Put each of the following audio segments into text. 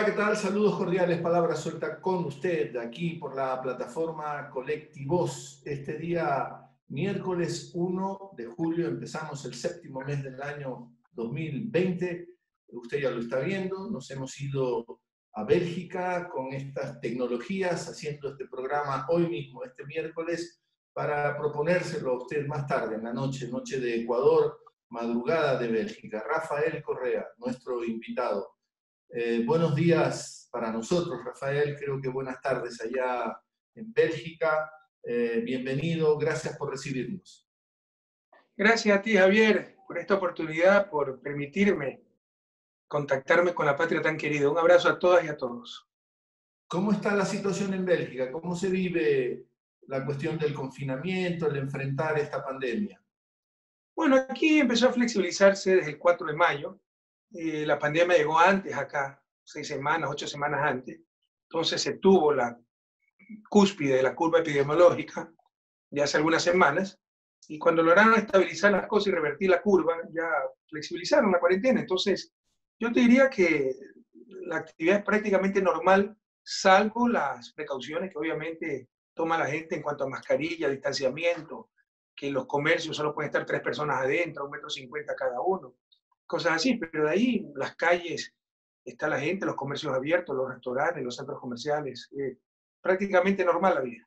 Hola, ¿qué tal? Saludos cordiales, palabra suelta con usted, aquí por la plataforma ColectiVoz. Este día, miércoles 1 de julio, empezamos el séptimo mes del año 2020. Usted ya lo está viendo, nos hemos ido a Bélgica con estas tecnologías, haciendo este programa hoy mismo, este miércoles, para proponérselo a usted más tarde, en la noche, noche de Ecuador, madrugada de Bélgica. Rafael Correa, nuestro invitado. Buenos días para nosotros, Rafael, creo que buenas tardes allá en Bélgica. Bienvenido, gracias por recibirnos. Gracias a ti, Javier, por esta oportunidad, por permitirme contactarme con la patria tan querida. Un abrazo a todas y a todos. ¿Cómo está la situación en Bélgica? ¿Cómo se vive la cuestión del confinamiento, el enfrentar esta pandemia? Bueno, aquí empezó a flexibilizarse desde el 4 de mayo. La pandemia llegó antes acá, 6 semanas, 8 semanas antes. Entonces se tuvo la cúspide de la curva epidemiológica ya hace algunas semanas. Y cuando lograron estabilizar las cosas y revertir la curva, ya flexibilizaron la cuarentena. Entonces, yo te diría que la actividad es prácticamente normal, salvo las precauciones que obviamente toma la gente en cuanto a mascarilla, distanciamiento, que en los comercios solo pueden estar 3 personas adentro, 1,50 m cada uno. Cosas así, pero de ahí las calles, está la gente, los comercios abiertos, los restaurantes, los centros comerciales, prácticamente normal la vida.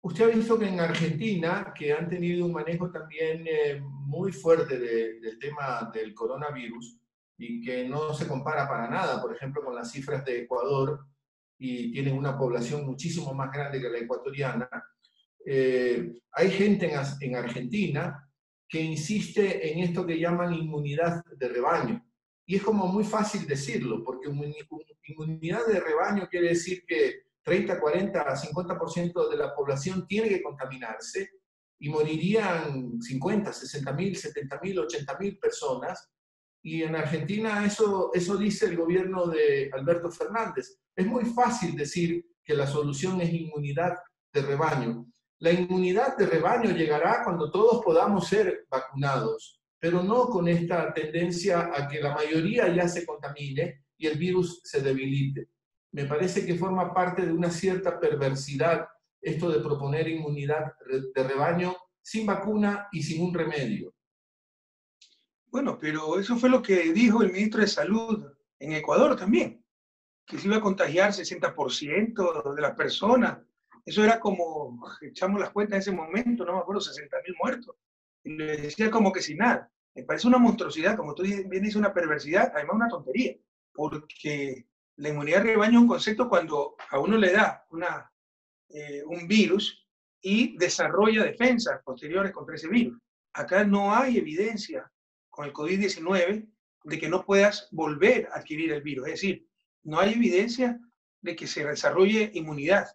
Usted ha visto que en Argentina, que han tenido un manejo también muy fuerte del tema del coronavirus, y que no se compara para nada, por ejemplo, con las cifras de Ecuador, y tienen una población muchísimo más grande que la ecuatoriana, hay gente en Argentina que insiste en esto que llaman inmunidad de rebaño. Y es como muy fácil decirlo, porque inmunidad de rebaño quiere decir que 30, 40, 50% de la población tiene que contaminarse y morirían 50, 60 mil, 70 mil, 80 mil personas. Y en Argentina eso dice el gobierno de Alberto Fernández. Es muy fácil decir que la solución es inmunidad de rebaño. La inmunidad de rebaño llegará cuando todos podamos ser vacunados, pero no con esta tendencia a que la mayoría ya se contamine y el virus se debilite. Me parece que forma parte de una cierta perversidad esto de proponer inmunidad de rebaño sin vacuna y sin un remedio. Bueno, pero eso fue lo que dijo el ministro de Salud en Ecuador también, que se iba a contagiar 60% de las personas. Eso era como, echamos las cuentas en ese momento, no me acuerdo, 60.000 muertos. Y le decía como que sin nada. Me parece una monstruosidad, como tú bien dices, una perversidad, además una tontería. Porque la inmunidad de rebaño es un concepto cuando a uno le da un virus y desarrolla defensas posteriores contra ese virus. Acá no hay evidencia con el COVID-19 de que no puedas volver a adquirir el virus. Es decir, no hay evidencia de que se desarrolle inmunidad.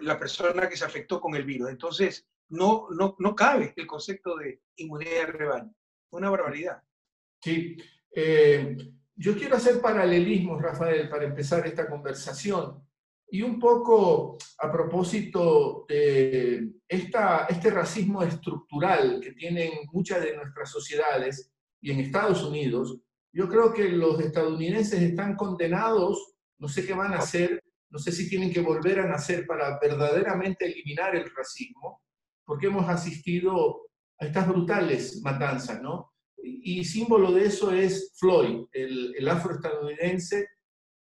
La persona que se afectó con el virus. Entonces, no cabe el concepto de inmunidad de rebaño. Una barbaridad. Sí. Yo quiero hacer paralelismos, Rafael, para empezar esta conversación. Y un poco a propósito de este racismo estructural que tienen muchas de nuestras sociedades y en Estados Unidos, yo creo que los estadounidenses están condenados, no sé qué van a hacer, no sé si tienen que volver a nacer para verdaderamente eliminar el racismo, porque hemos asistido a estas brutales matanzas, ¿no? Y símbolo de eso es Floyd, el afroestadounidense,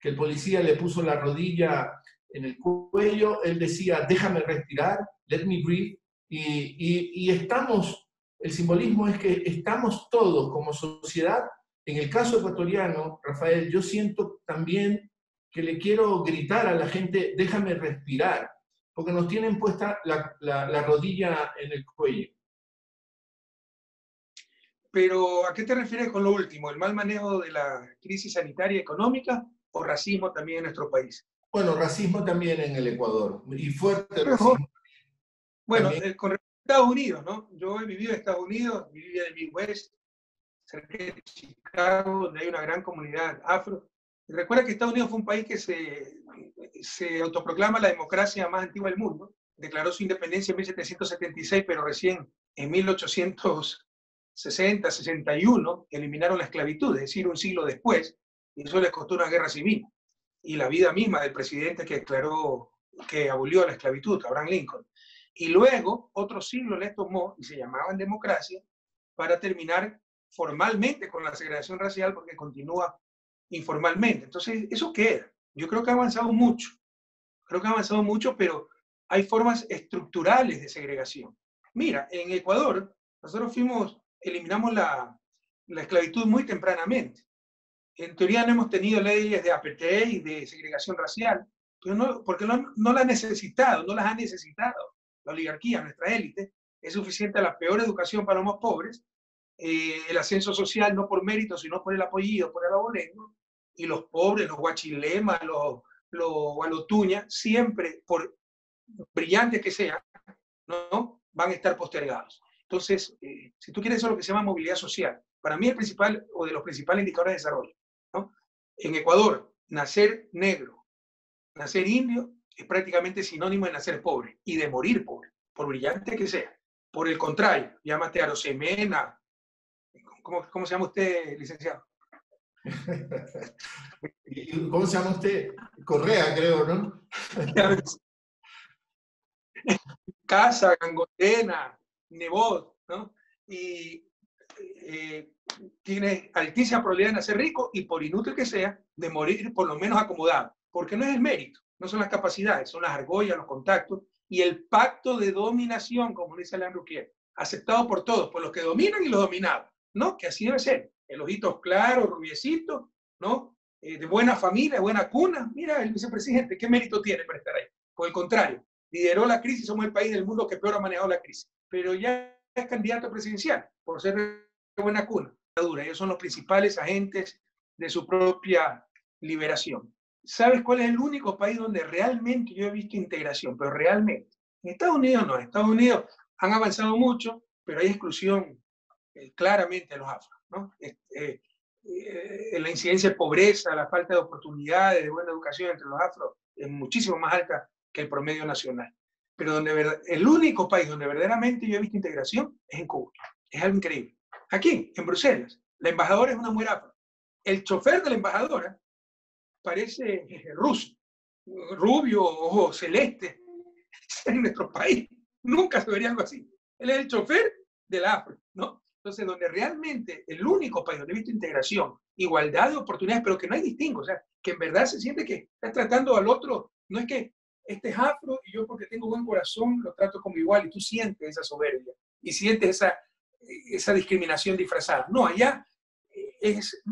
que el policía le puso la rodilla en el cuello, él decía, déjame respirar, let me breathe, y estamos, el simbolismo es que estamos todos como sociedad, en el caso ecuatoriano, Rafael, yo siento también que le quiero gritar a la gente, déjame respirar, porque nos tienen puesta la rodilla en el cuello. Pero, ¿a qué te refieres con lo último? ¿El mal manejo de la crisis sanitaria y económica o racismo también en nuestro país? Bueno, racismo también en el Ecuador, y fuerte racismo. Bueno, con respecto a Estados Unidos, ¿no? Yo he vivido en Estados Unidos, viví en el Midwest, cerca de Chicago, donde hay una gran comunidad afro. Recuerda que Estados Unidos fue un país que se autoproclama la democracia más antigua del mundo. Declaró su independencia en 1776, pero recién en 1860, 61, eliminaron la esclavitud, es decir, un siglo después, y eso les costó una guerra civil. y la vida misma del presidente que declaró, que abolió la esclavitud, Abraham Lincoln. Y luego otro siglo les tomó, y se llamaban democracia, para terminar formalmente con la segregación racial, porque continúa informalmente. Entonces, ¿eso qué era? Yo creo que ha avanzado mucho. Creo que ha avanzado mucho, pero hay formas estructurales de segregación. Mira, en Ecuador, nosotros eliminamos la esclavitud muy tempranamente. En teoría no hemos tenido leyes de apartheid y de segregación racial, pero no, porque no la han necesitado, no las ha necesitado la oligarquía, nuestra élite. Es suficiente a la peor educación para los más pobres, el ascenso social no por mérito, sino por el apellido, por el abolengo, y los pobres, los guachilemas, los gualotuñas, siempre, por brillantes que sean, ¿no?, van a estar postergados. Entonces, si tú quieres, eso es lo que se llama movilidad social. Para mí el principal, o de los principales indicadores de desarrollo, ¿no? En Ecuador, nacer negro, nacer indio, es prácticamente sinónimo de nacer pobre y de morir pobre, por brillante que sea. Por el contrario, llámate Arosemena. ¿Cómo se llama usted, licenciado? ¿Cómo se llama usted? Correa, creo, ¿no? Casa, Gangotena, Nebot, ¿no? Y tiene altísima probabilidad de nacer rico y, por inútil que sea, de morir por lo menos acomodado. Porque no es el mérito, no son las capacidades, son las argollas, los contactos y el pacto de dominación, como dice Leandro Kier, aceptado por todos, por los que dominan y los dominados, ¿no? Que así debe ser. El ojito claro, rubiecito, ¿no? De buena familia, de buena cuna. Mira, el vicepresidente, ¿qué mérito tiene para estar ahí? Por el contrario, lideró la crisis, somos el país del mundo que peor ha manejado la crisis. Pero ya es candidato presidencial, por ser de buena cuna. Ellos son los principales agentes de su propia liberación. ¿Sabes cuál es el único país donde realmente yo he visto integración? Pero realmente. En Estados Unidos no. En Estados Unidos han avanzado mucho, pero hay exclusión claramente de los afros, ¿no? La incidencia de pobreza, la falta de oportunidades, de buena educación entre los afros es muchísimo más alta que el promedio nacional. Pero el único país donde verdaderamente yo he visto integración es en Cuba. Es algo increíble. Aquí, en Bruselas, la embajadora es una mujer afro. El chofer de la embajadora parece ruso, rubio, ojo celeste, en nuestro país. Nunca se vería algo así. Él es el chofer del afro, ¿no? Entonces, donde realmente el único país donde he visto integración, igualdad de oportunidades, pero que no hay distingo, o sea, que en verdad se siente que estás tratando al otro, no es que este es afro y yo porque tengo buen corazón lo trato como igual, y tú sientes esa soberbia, y sientes esa discriminación disfrazada. No, allá es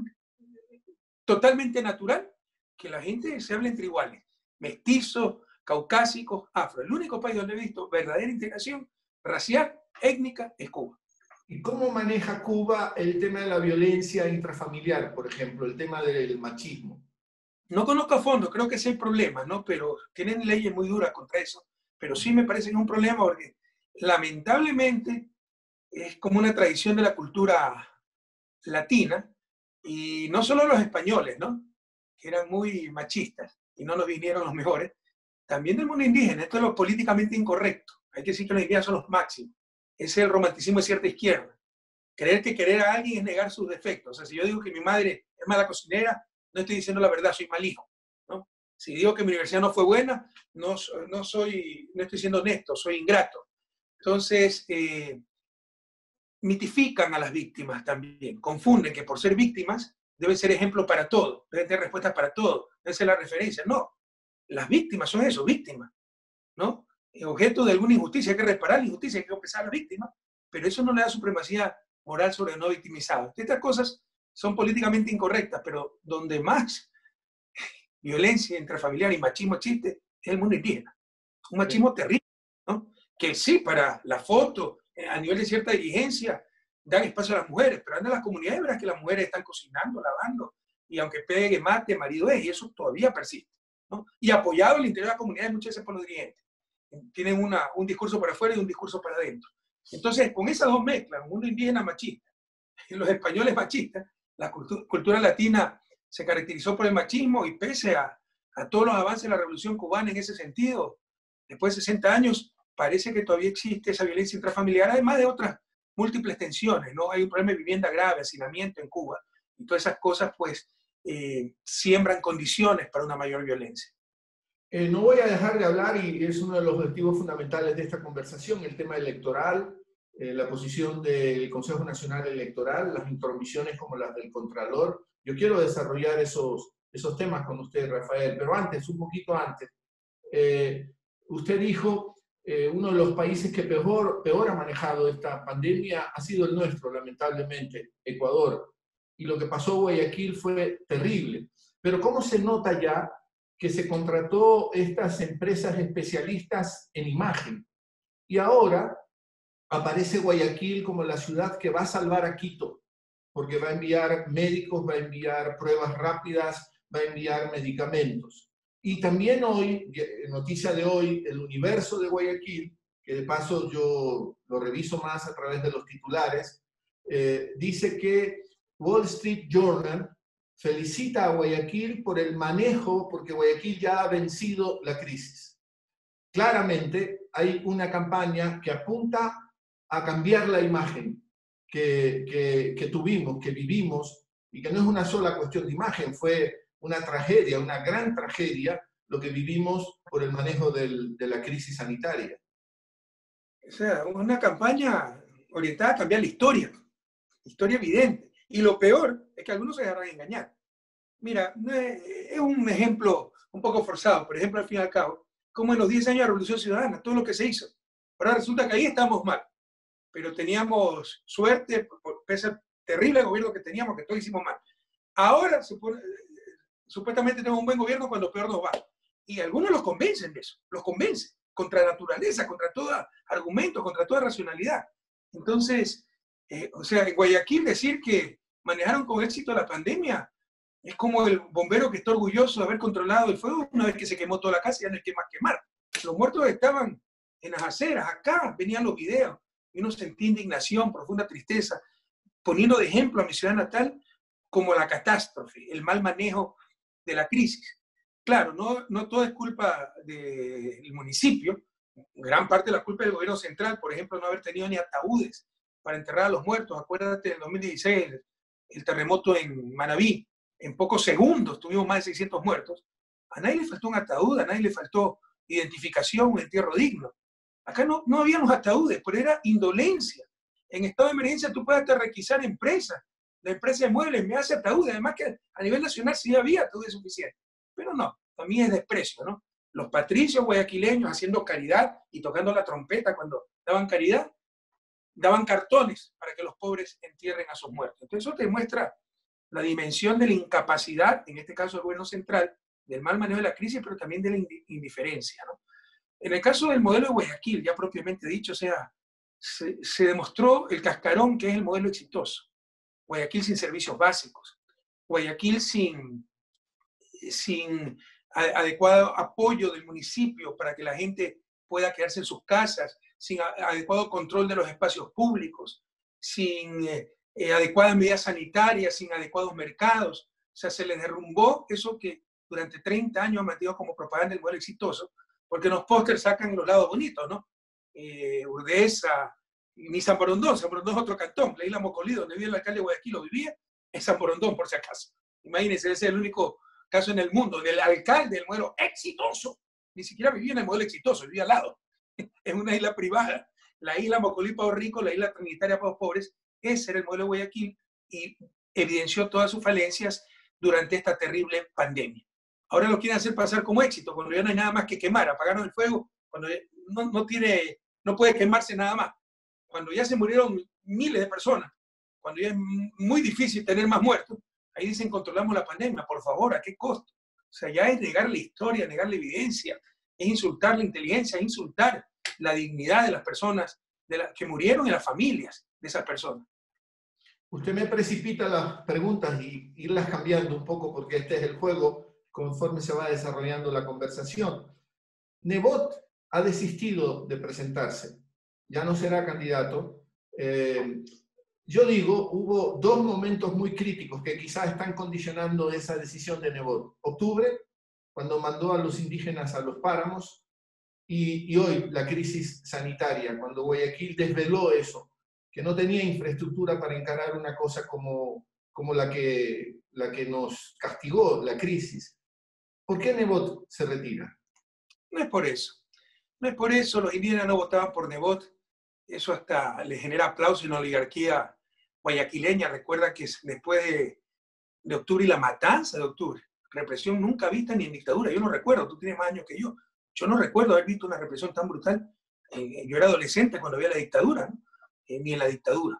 totalmente natural que la gente se hable entre iguales, mestizos, caucásicos, afro. El único país donde he visto verdadera integración racial, étnica, es Cuba. ¿Y cómo maneja Cuba el tema de la violencia intrafamiliar, por ejemplo, el tema del machismo? No conozco a fondo, creo que es el problema, ¿no? Pero tienen leyes muy duras contra eso. Pero sí me parece que es un problema porque lamentablemente es como una tradición de la cultura latina, y no solo los españoles, ¿no?, que eran muy machistas y no nos vinieron los mejores, también del mundo indígena. Esto es lo políticamente incorrecto. Hay que decir que los indígenas son los máximos. Es el romanticismo de cierta izquierda. Creer que querer a alguien es negar sus defectos. O sea, si yo digo que mi madre es mala cocinera, no estoy diciendo la verdad, soy mal hijo, ¿no? Si digo que mi universidad no fue buena, no estoy siendo honesto, soy ingrato. Entonces, mitifican a las víctimas también. Confunden que por ser víctimas deben ser ejemplo para todo, deben tener respuestas para todo, deben ser la referencia. No, las víctimas son eso, víctimas, ¿no? Objeto de alguna injusticia, hay que reparar la injusticia, hay que compensar a la víctima, pero eso no le da supremacía moral sobre el no victimizado. Estas cosas son políticamente incorrectas, pero donde más violencia intrafamiliar y machismo existe es el mundo indígena. Un machismo terrible, ¿no? Que sí, para la foto, a nivel de cierta diligencia, dan espacio a las mujeres, pero andan las comunidades, verás que las mujeres están cocinando, lavando, y aunque pegue, mate, marido es, y eso todavía persiste, ¿no? Y apoyado el interior de la comunidad muchas veces por los dirigentes. Tienen un discurso para afuera y un discurso para adentro. Entonces, con esas dos mezclas, el mundo indígena machista, los españoles machistas, la cultura latina se caracterizó por el machismo, y pese a todos los avances de la Revolución Cubana en ese sentido, después de 60 años, parece que todavía existe esa violencia intrafamiliar, además de otras múltiples tensiones, ¿no? Hay un problema de vivienda grave, hacinamiento en Cuba, y todas esas cosas, pues, siembran condiciones para una mayor violencia. No voy a dejar de hablar, y es uno de los objetivos fundamentales de esta conversación, el tema electoral, la posición del Consejo Nacional Electoral, las intromisiones como las del Contralor. Yo quiero desarrollar esos temas con usted, Rafael, pero antes, un poquito antes. Usted dijo, uno de los países que peor ha manejado esta pandemia ha sido el nuestro, lamentablemente, Ecuador. Y lo que pasó en Guayaquil fue terrible. Pero ¿cómo se nota ya que se contrató estas empresas especialistas en imagen? Y ahora aparece Guayaquil como la ciudad que va a salvar a Quito, porque va a enviar médicos, va a enviar pruebas rápidas, va a enviar medicamentos. Y también hoy, noticia de hoy, el Universo de Guayaquil, que de paso yo lo reviso más a través de los titulares, dice que Wall Street Journal felicita a Guayaquil por el manejo, porque Guayaquil ya ha vencido la crisis. Claramente hay una campaña que apunta a cambiar la imagen que tuvimos, que vivimos, y que no es una sola cuestión de imagen, fue una tragedia, una gran tragedia, lo que vivimos por el manejo de la crisis sanitaria. O sea, una campaña orientada a cambiar la historia evidente. Y lo peor es que algunos se dejarán engañar. Mira, es un ejemplo un poco forzado, por ejemplo, al fin y al cabo, como en los 10 años de la Revolución Ciudadana, todo lo que se hizo. Ahora resulta que ahí estamos mal, pero teníamos suerte, pese al terrible gobierno que teníamos, que todo hicimos mal. Ahora, supuestamente tenemos un buen gobierno cuando peor nos va. Y algunos los convencen de eso, los convencen, contra naturaleza, contra todo argumento, contra toda racionalidad. Entonces, o sea, en Guayaquil decir que manejaron con éxito la pandemia es como el bombero que está orgulloso de haber controlado el fuego una vez que se quemó toda la casa y ya no hay que más quemar. Los muertos estaban en las aceras, acá venían los videos y uno sentía indignación, profunda tristeza, poniendo de ejemplo a mi ciudad natal como la catástrofe, el mal manejo de la crisis. Claro, no todo es culpa del municipio, gran parte de la culpa del gobierno central, por ejemplo, no haber tenido ni ataúdes para enterrar a los muertos. Acuérdate del 2016, el terremoto en Manabí, en pocos segundos tuvimos más de 600 muertos. A nadie le faltó un ataúd, a nadie le faltó identificación, un entierro digno. Acá no había los ataúdes, pero era indolencia. En estado de emergencia tú puedes hasta requisar empresas, la empresa de muebles me hace ataúdes, además que a nivel nacional sí había ataúdes suficientes. Pero no, también es desprecio, ¿no? Los patricios guayaquileños haciendo caridad y tocando la trompeta cuando daban caridad, daban cartones para que los pobres entierren a sus muertos. Entonces eso te muestra la dimensión de la incapacidad, en este caso del gobierno central, del mal manejo de la crisis, pero también de la indiferencia, ¿no? En el caso del modelo de Guayaquil, ya propiamente dicho, o sea, se demostró el cascarón que es el modelo exitoso. Guayaquil sin servicios básicos, Guayaquil sin adecuado apoyo del municipio para que la gente pueda quedarse en sus casas, sin adecuado control de los espacios públicos, sin adecuadas medidas sanitarias, sin adecuados mercados. O sea, se les derrumbó eso que durante 30 años han mantenido como propaganda el modelo exitoso, porque los pósters sacan los lados bonitos, ¿no? Urdesa, ni San Borondón es otro cantón, leí la Mocolí, donde vive el alcalde de Guayaquil, lo vivía, es San Borondón, por si acaso. Imagínense, ese es el único caso en el mundo del alcalde del modelo exitoso. Ni siquiera vivía en el modelo exitoso, vivía al lado. Es una isla privada. La isla Mocolí para los ricos, la isla Trinitaria para los pobres. Ese era el modelo de Guayaquil y evidenció todas sus falencias durante esta terrible pandemia. Ahora lo quieren hacer pasar como éxito, cuando ya no hay nada más que quemar, apagaron el fuego, cuando no puede quemarse nada más. Cuando ya se murieron miles de personas, cuando ya es muy difícil tener más muertos, ahí dicen controlamos la pandemia, por favor, ¿a qué costo? O sea, ya es negar la historia, negar la evidencia, es insultar la inteligencia, es insultar la dignidad de las personas que murieron y las familias de esas personas. Usted me precipita las preguntas y irlas cambiando un poco porque este es el juego conforme se va desarrollando la conversación. Nebot ha desistido de presentarse, ya no será candidato. Yo digo, hubo dos momentos muy críticos que quizás están condicionando esa decisión de Nebot. Octubre, cuando mandó a los indígenas a los páramos, y hoy la crisis sanitaria, cuando Guayaquil desveló eso, que no tenía infraestructura para encarar una cosa como la que la que nos castigó la crisis. ¿Por qué Nebot se retira? No es por eso. No es por eso. Los indígenas no votaban por Nebot. Eso hasta le genera aplauso en la oligarquía guayaquileña. Recuerda que después de octubre y la matanza de octubre, represión nunca vista ni en dictadura. Yo no recuerdo, tú tienes más años que yo. Yo no recuerdo haber visto una represión tan brutal. Yo era adolescente cuando había la dictadura, ¿no? Ni en la dictadura.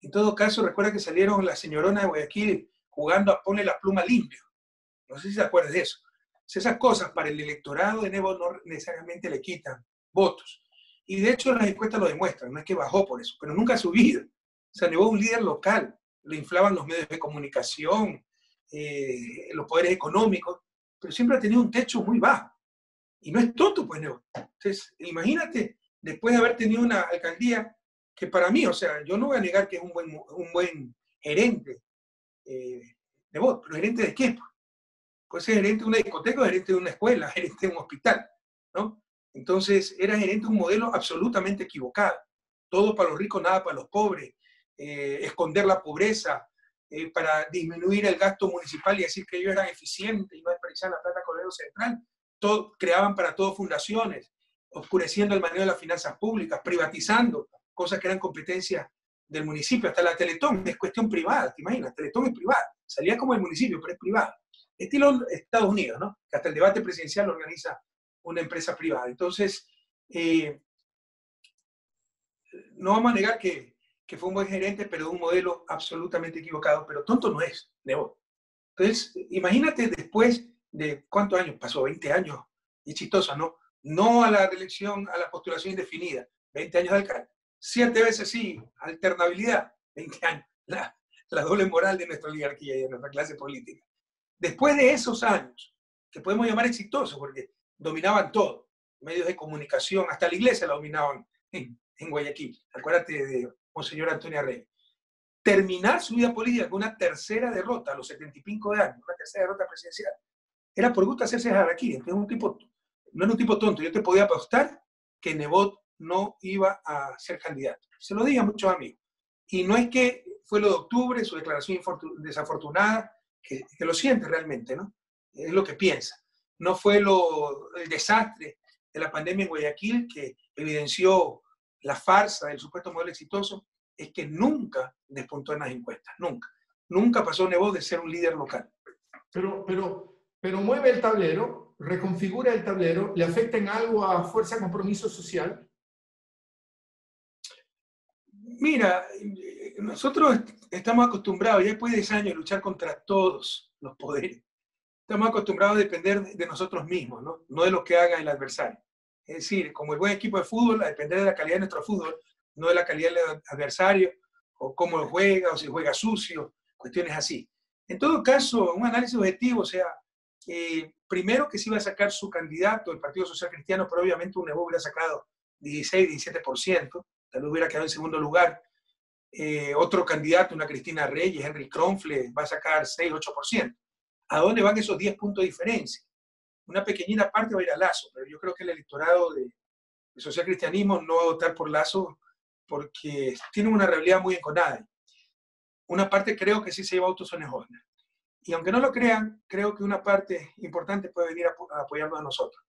En todo caso, recuerda que salieron las señoronas de Guayaquil jugando a ponle la pluma limpio. No sé si te acuerdas de eso. Entonces, esas cosas para el electorado de Nebot no necesariamente le quitan votos. Y de hecho las encuestas lo demuestran, no es que bajó por eso, pero nunca ha subido. O sea, Nebot un líder local, lo inflaban los medios de comunicación, los poderes económicos, pero siempre ha tenido un techo muy bajo. Y no es tonto, pues, Nebot. Entonces, imagínate, después de haber tenido una alcaldía, que para mí, o sea, yo no voy a negar que es un buen gerente, Nebot, pero ¿gerente de qué? Puede ser gerente de una discoteca, o gerente de una escuela, gerente de un hospital, ¿no? Entonces, era gerente de un modelo absolutamente equivocado. Todo para los ricos, nada para los pobres. Esconder la pobreza para disminuir el gasto municipal y decir que ellos eran eficientes y no desperdiciar la plata con el gobierno central. Todo, creaban para todo fundaciones, oscureciendo el manejo de las finanzas públicas, privatizando cosas que eran competencia del municipio. Hasta la Teletón es cuestión privada, ¿te imaginas? La Teletón es privada. Salía como el municipio, pero es privada. Estilo Estados Unidos, ¿no? Que hasta el debate presidencial lo organiza una empresa privada. Entonces, no vamos a negar que fue un buen gerente, pero de un modelo absolutamente equivocado, pero tonto no es, Nebot. Entonces, imagínate después de cuántos años, pasó 20 años, y chistoso, ¿no? No a la reelección, a la postulación indefinida, 20 años de alcalde. 7 veces sí, alternabilidad, 20 años. La doble moral de nuestra oligarquía y de nuestra clase política. Después de esos años, que podemos llamar exitosos, porque dominaban todo, medios de comunicación, hasta la iglesia la dominaban en Guayaquil. Acuérdate de Monseñor Antonio Rey. Terminar su vida política con una tercera derrota a los 75 años, una tercera derrota presidencial, era por gusto hacerse jaraquiri. No era un tipo tonto. Yo te podía apostar que Nebot no iba a ser candidato. Se lo dije a muchos amigos. Y no es que fue lo de octubre, su declaración desafortunada, que lo siente realmente, ¿no? Es lo que piensa. No fue el desastre de la pandemia en Guayaquil que evidenció la farsa del supuesto modelo exitoso, es que nunca despuntó en las encuestas, nunca. Nunca pasó Nebot de ser un líder local. Pero mueve el tablero, reconfigura el tablero, ¿le afecta en algo a Fuerza Compromiso Social? Mira, nosotros estamos acostumbrados, ya después de 10 años, a luchar contra todos los poderes. Estamos acostumbrados a depender de nosotros mismos, ¿no? No de lo que haga el adversario. Es decir, como el buen equipo de fútbol, a depender de la calidad de nuestro fútbol, no de la calidad del adversario, o cómo lo juega, o si juega sucio, cuestiones así. En todo caso, un análisis objetivo, o sea, primero que se iba a sacar su candidato, el Partido Social Cristiano, pero obviamente un Nebot hubiera sacado 16, 17%, tal vez hubiera quedado en segundo lugar. Otro candidato, una Cristina Reyes, Henry Cronfle, va a sacar 6, 8%. ¿A dónde van esos 10 puntos de diferencia? Una pequeñita parte va a ir a Lasso, pero yo creo que el electorado de social cristianismo no va a votar por Lasso porque tienen una realidad muy enconada. Una parte creo que sí se lleva a Autosones Horner. Y aunque no lo crean, creo que una parte importante puede venir a apoyarnos a nosotros.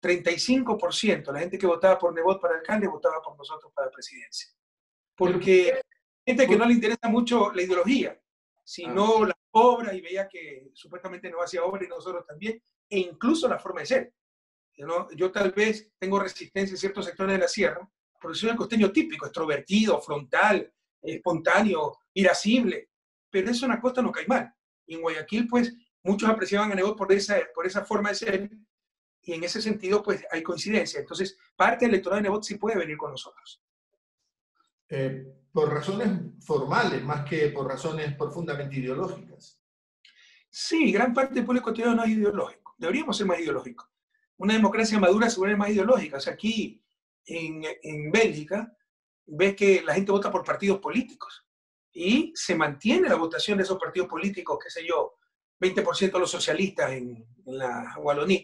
35% de la gente que votaba por Nebot para alcalde votaba por nosotros para presidencia. Porque gente que no le interesa mucho la ideología, sino las obras, y veía que supuestamente no hacía obra y nosotros también, e incluso la forma de ser. Yo tal vez tengo resistencia en ciertos sectores de la sierra, porque soy el costeño típico, extrovertido, frontal, espontáneo, irascible, pero eso en la costa no cae mal. Y en Guayaquil, pues, muchos apreciaban a Nebot por esa forma de ser, y en ese sentido, pues, hay coincidencia. Entonces, parte del electorado de Nebot sí puede venir con nosotros. Por razones formales, más que por razones profundamente ideológicas. Sí, gran parte del pueblo ecuatoriano no es ideológico. Deberíamos ser más ideológicos. Una democracia madura seguro es más ideológica. O sea, aquí, en Bélgica, ves que la gente vota por partidos políticos. Y se mantiene la votación de esos partidos políticos, qué sé yo, 20% de los socialistas en la Wallonia.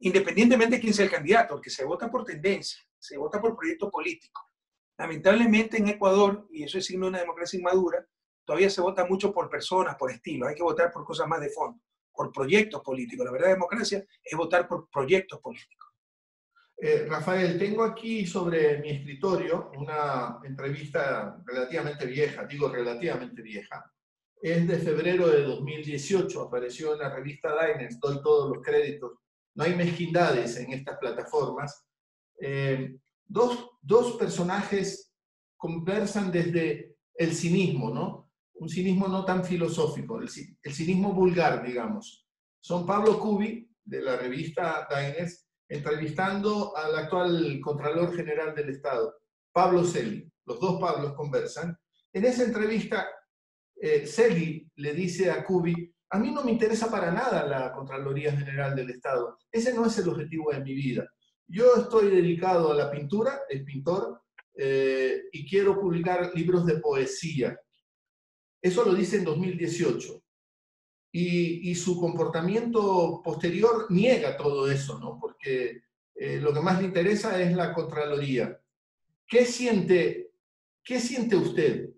Independientemente de quién sea el candidato, porque se vota por tendencia, se vota por proyecto político. Lamentablemente en Ecuador, y eso es signo de una democracia inmadura, todavía se vota mucho por personas, por estilos. Hay que votar por cosas más de fondo, por proyectos políticos. La verdadera democracia es votar por proyectos políticos. Rafael, tengo aquí sobre mi escritorio una entrevista relativamente vieja, digo relativamente vieja. Es de febrero de 2018, apareció en la revista Diners, doy todos los créditos. No hay mezquindades en estas plataformas. Dos personajes conversan desde el cinismo, ¿no? Un cinismo no tan filosófico, el cinismo vulgar, digamos. Son Pablo Kubi, de la revista Diners, entrevistando al actual Contralor General del Estado, Pablo Celi. Los dos Pablos conversan. En esa entrevista, Celi le dice a Kubi: a mí no me interesa para nada la Contraloría General del Estado. Ese no es el objetivo de mi vida. Yo estoy dedicado a la pintura, el pintor, y quiero publicar libros de poesía. Eso lo dice en 2018. Y su comportamiento posterior niega todo eso, ¿no? Porque lo que más le interesa es la Contraloría. ¿Qué siente usted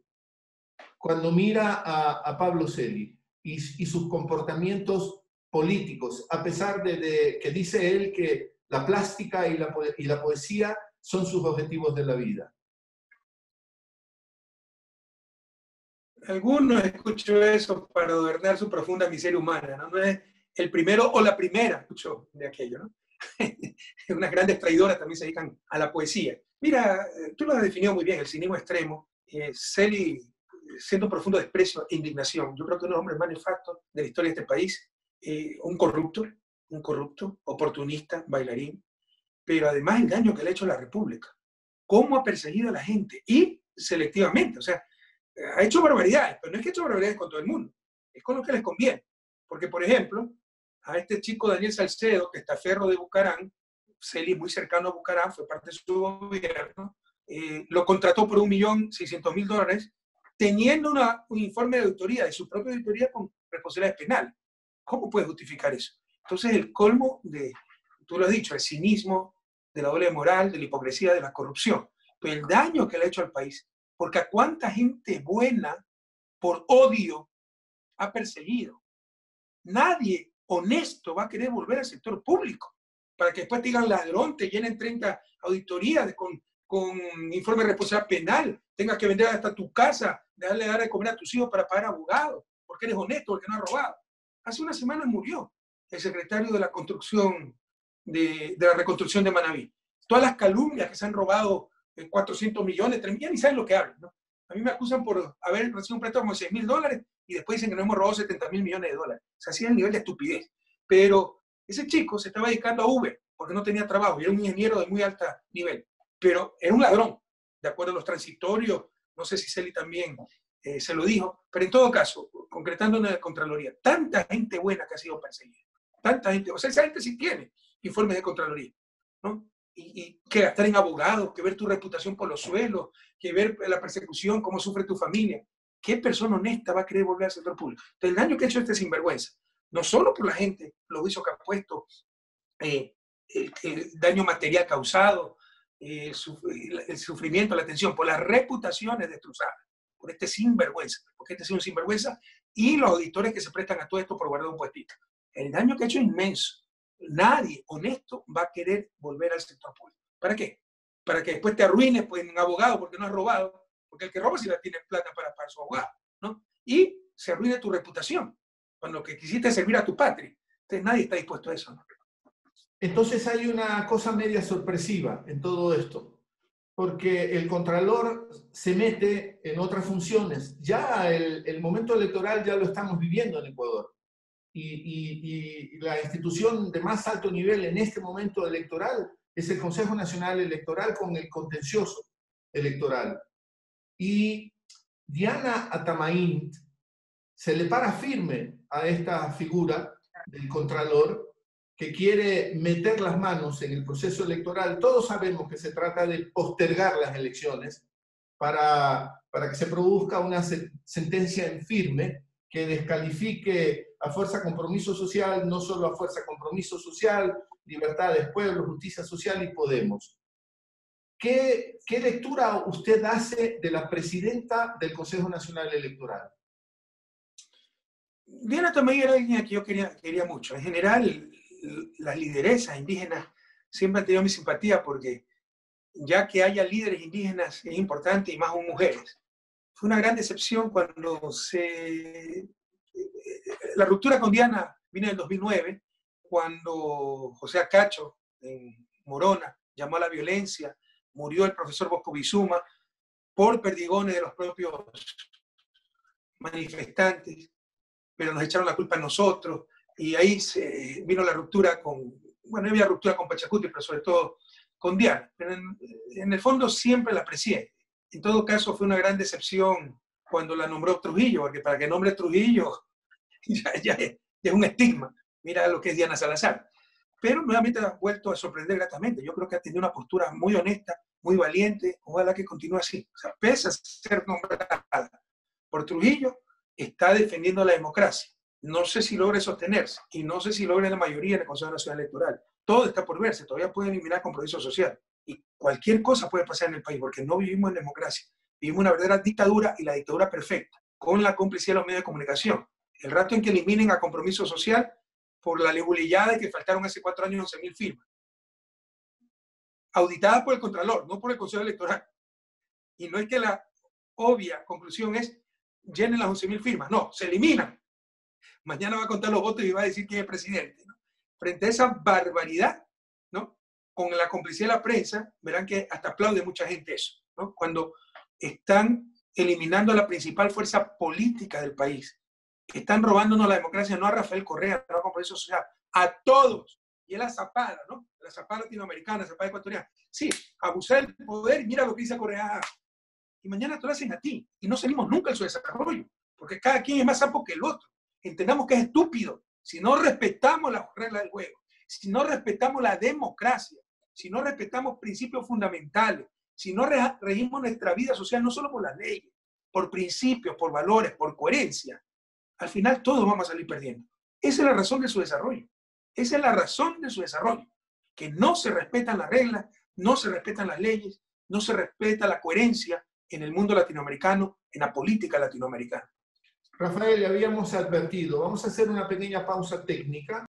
cuando mira a Pablo Celi y sus comportamientos políticos, a pesar de que dice él que la plástica y la poesía son sus objetivos de la vida? Algunos escucho eso para gobernar su profunda miseria humana, ¿no? No es el primero o la primera, escucho de aquello, ¿no? Unas grandes traidoras también se dedican a la poesía. Mira, tú lo has definido muy bien, el cinismo extremo. Celi, siendo profundo desprecio e indignación. Yo creo que uno de los hombres más nefastos de la historia de este país, un corrupto, oportunista, bailarín, pero además engaño que le ha hecho a la República. Cómo ha perseguido a la gente, y selectivamente, o sea, ha hecho barbaridades, pero no es que ha hecho barbaridades con todo el mundo, es con lo que les conviene. Porque, por ejemplo, a este chico Daniel Salcedo, que está ferro de Bucarán, Celi muy cercano a Bucarán, fue parte de su gobierno, lo contrató por $1.600.000, teniendo un informe de auditoría, de su propia auditoría, con responsabilidades penales. ¿Cómo puedes justificar eso? Entonces, el colmo de, tú lo has dicho, el cinismo, de la doble moral, de la hipocresía, de la corrupción. Pero el daño que le ha hecho al país, porque a cuánta gente buena, por odio, ha perseguido. Nadie honesto va a querer volver al sector público, para que después te digan ladrón, te llenen 30 auditorías con informe de responsabilidad penal, tengas que vender hasta tu casa, dejarle dar de comer a tus hijos para pagar abogados, porque eres honesto, porque no has robado. Hace una semana murió el secretario de la construcción, de la reconstrucción de Manabí. Todas las calumnias que se han robado, 400 millones, 3 millones, ni saben lo que hablan, ¿no? A mí me acusan por haber recibido un préstamo de $6.000 y después dicen que no hemos robado $70.000 millones. O sea, así es el nivel de estupidez. Pero ese chico se estaba dedicando a Uber porque no tenía trabajo y era un ingeniero de muy alto nivel. Pero era un ladrón, de acuerdo a los transitorios, no sé si Celi también se lo dijo, pero en todo caso, concretando en la Contraloría, tanta gente buena que ha sido perseguida, tanta gente, o sea, esa gente sí tiene informes de Contraloría, ¿no? Y que gastar en abogados, que ver tu reputación por los suelos, que ver la persecución, cómo sufre tu familia. ¿Qué persona honesta va a querer volver al sector público? Entonces, el daño que ha hecho este sinvergüenza, no solo por la gente, los vicios que ha puesto, el daño material causado, el sufrimiento, la tensión, por las reputaciones destrozadas, por este sinvergüenza, porque este es un sinvergüenza, y los auditores que se prestan a todo esto por guardar un puestito. El daño que ha hecho es inmenso. Nadie honesto va a querer volver al sector público. ¿Para qué? Para que después te arruines pues, en abogado porque no has robado, porque el que roba sí la tiene plata para pagar su abogado, ¿no? Y se arruina tu reputación, cuando que quisiste servir a tu patria. Entonces nadie está dispuesto a eso, ¿no? Entonces hay una cosa media sorpresiva en todo esto, porque el contralor se mete en otras funciones. Ya el momento electoral ya lo estamos viviendo en Ecuador. Y la institución de más alto nivel en este momento electoral es el Consejo Nacional Electoral con el contencioso electoral. Y Diana Atamaint se le para firme a esta figura del contralor que quiere meter las manos en el proceso electoral. Todos sabemos que se trata de postergar las elecciones para que se produzca una sentencia en firme que descalifique a Fuerza Compromiso Social, no solo a Fuerza Compromiso Social, Libertades, Pueblos, Justicia Social y Podemos. ¿Qué lectura usted hace de la presidenta del Consejo Nacional Electoral? Diana Atamaint era alguien a quien yo quería mucho. En general, las lideresas indígenas siempre han tenido mi simpatía porque ya que haya líderes indígenas es importante y más aún mujeres. Fue una gran decepción cuando la ruptura con Diana vino en el 2009, cuando José Acacho en Morona llamó a la violencia, murió el profesor Bosco Bizuma por perdigones de los propios manifestantes, pero nos echaron la culpa a nosotros, y ahí vino la ruptura con, bueno, había ruptura con Pachacuti, pero sobre todo con Diana. Pero en el fondo siempre la aprecié. En todo caso fue una gran decepción cuando la nombró Trujillo, porque para que nombre Trujillo ya es un estigma. Mira lo que es Diana Salazar. Pero nuevamente ha vuelto a sorprender gratamente. Yo creo que ha tenido una postura muy honesta, muy valiente. Ojalá que continúe así. O sea, pese a ser nombrada por Trujillo, está defendiendo la democracia. No sé si logre sostenerse y no sé si logre la mayoría en el Consejo Nacional Electoral. Todo está por verse. Todavía puede eliminar compromiso social. Y cualquier cosa puede pasar en el país porque no vivimos en democracia. Vivimos una verdadera dictadura y la dictadura perfecta, con la complicidad de los medios de comunicación. El rato en que eliminen a compromiso social por la legulillada de que faltaron hace 4 años 11.000 firmas. Auditada por el Contralor, no por el Consejo Electoral. Y no es que la obvia conclusión es llenen las 11.000 firmas. No, se eliminan. Mañana va a contar los votos y va a decir quién es presidente, ¿no? Frente a esa barbaridad, ¿no?, con la complicidad de la prensa, verán que hasta aplaude mucha gente eso, ¿no?, cuando están eliminando a la principal fuerza política del país. Están robándonos la democracia, no a Rafael Correa, no a Compromiso Social, a todos. Y a la Zapata, ¿no? La Zapata latinoamericana, la Zapata ecuatoriana. Sí, abusar del poder, mira lo que dice Correa. Y mañana te lo hacen a ti. Y no salimos nunca de su desarrollo, porque cada quien es más sapo que el otro. Entendamos que es estúpido. Si no respetamos las reglas del juego, si no respetamos la democracia, si no respetamos principios fundamentales, si no regimos nuestra vida social, no solo por las leyes, por principios, por valores, por coherencia, al final todos vamos a salir perdiendo. Esa es la razón de su desarrollo. Esa es la razón de su desarrollo. Que no se respetan las reglas, no se respetan las leyes, no se respeta la coherencia en el mundo latinoamericano, en la política latinoamericana. Rafael, le habíamos advertido. Vamos a hacer una pequeña pausa técnica.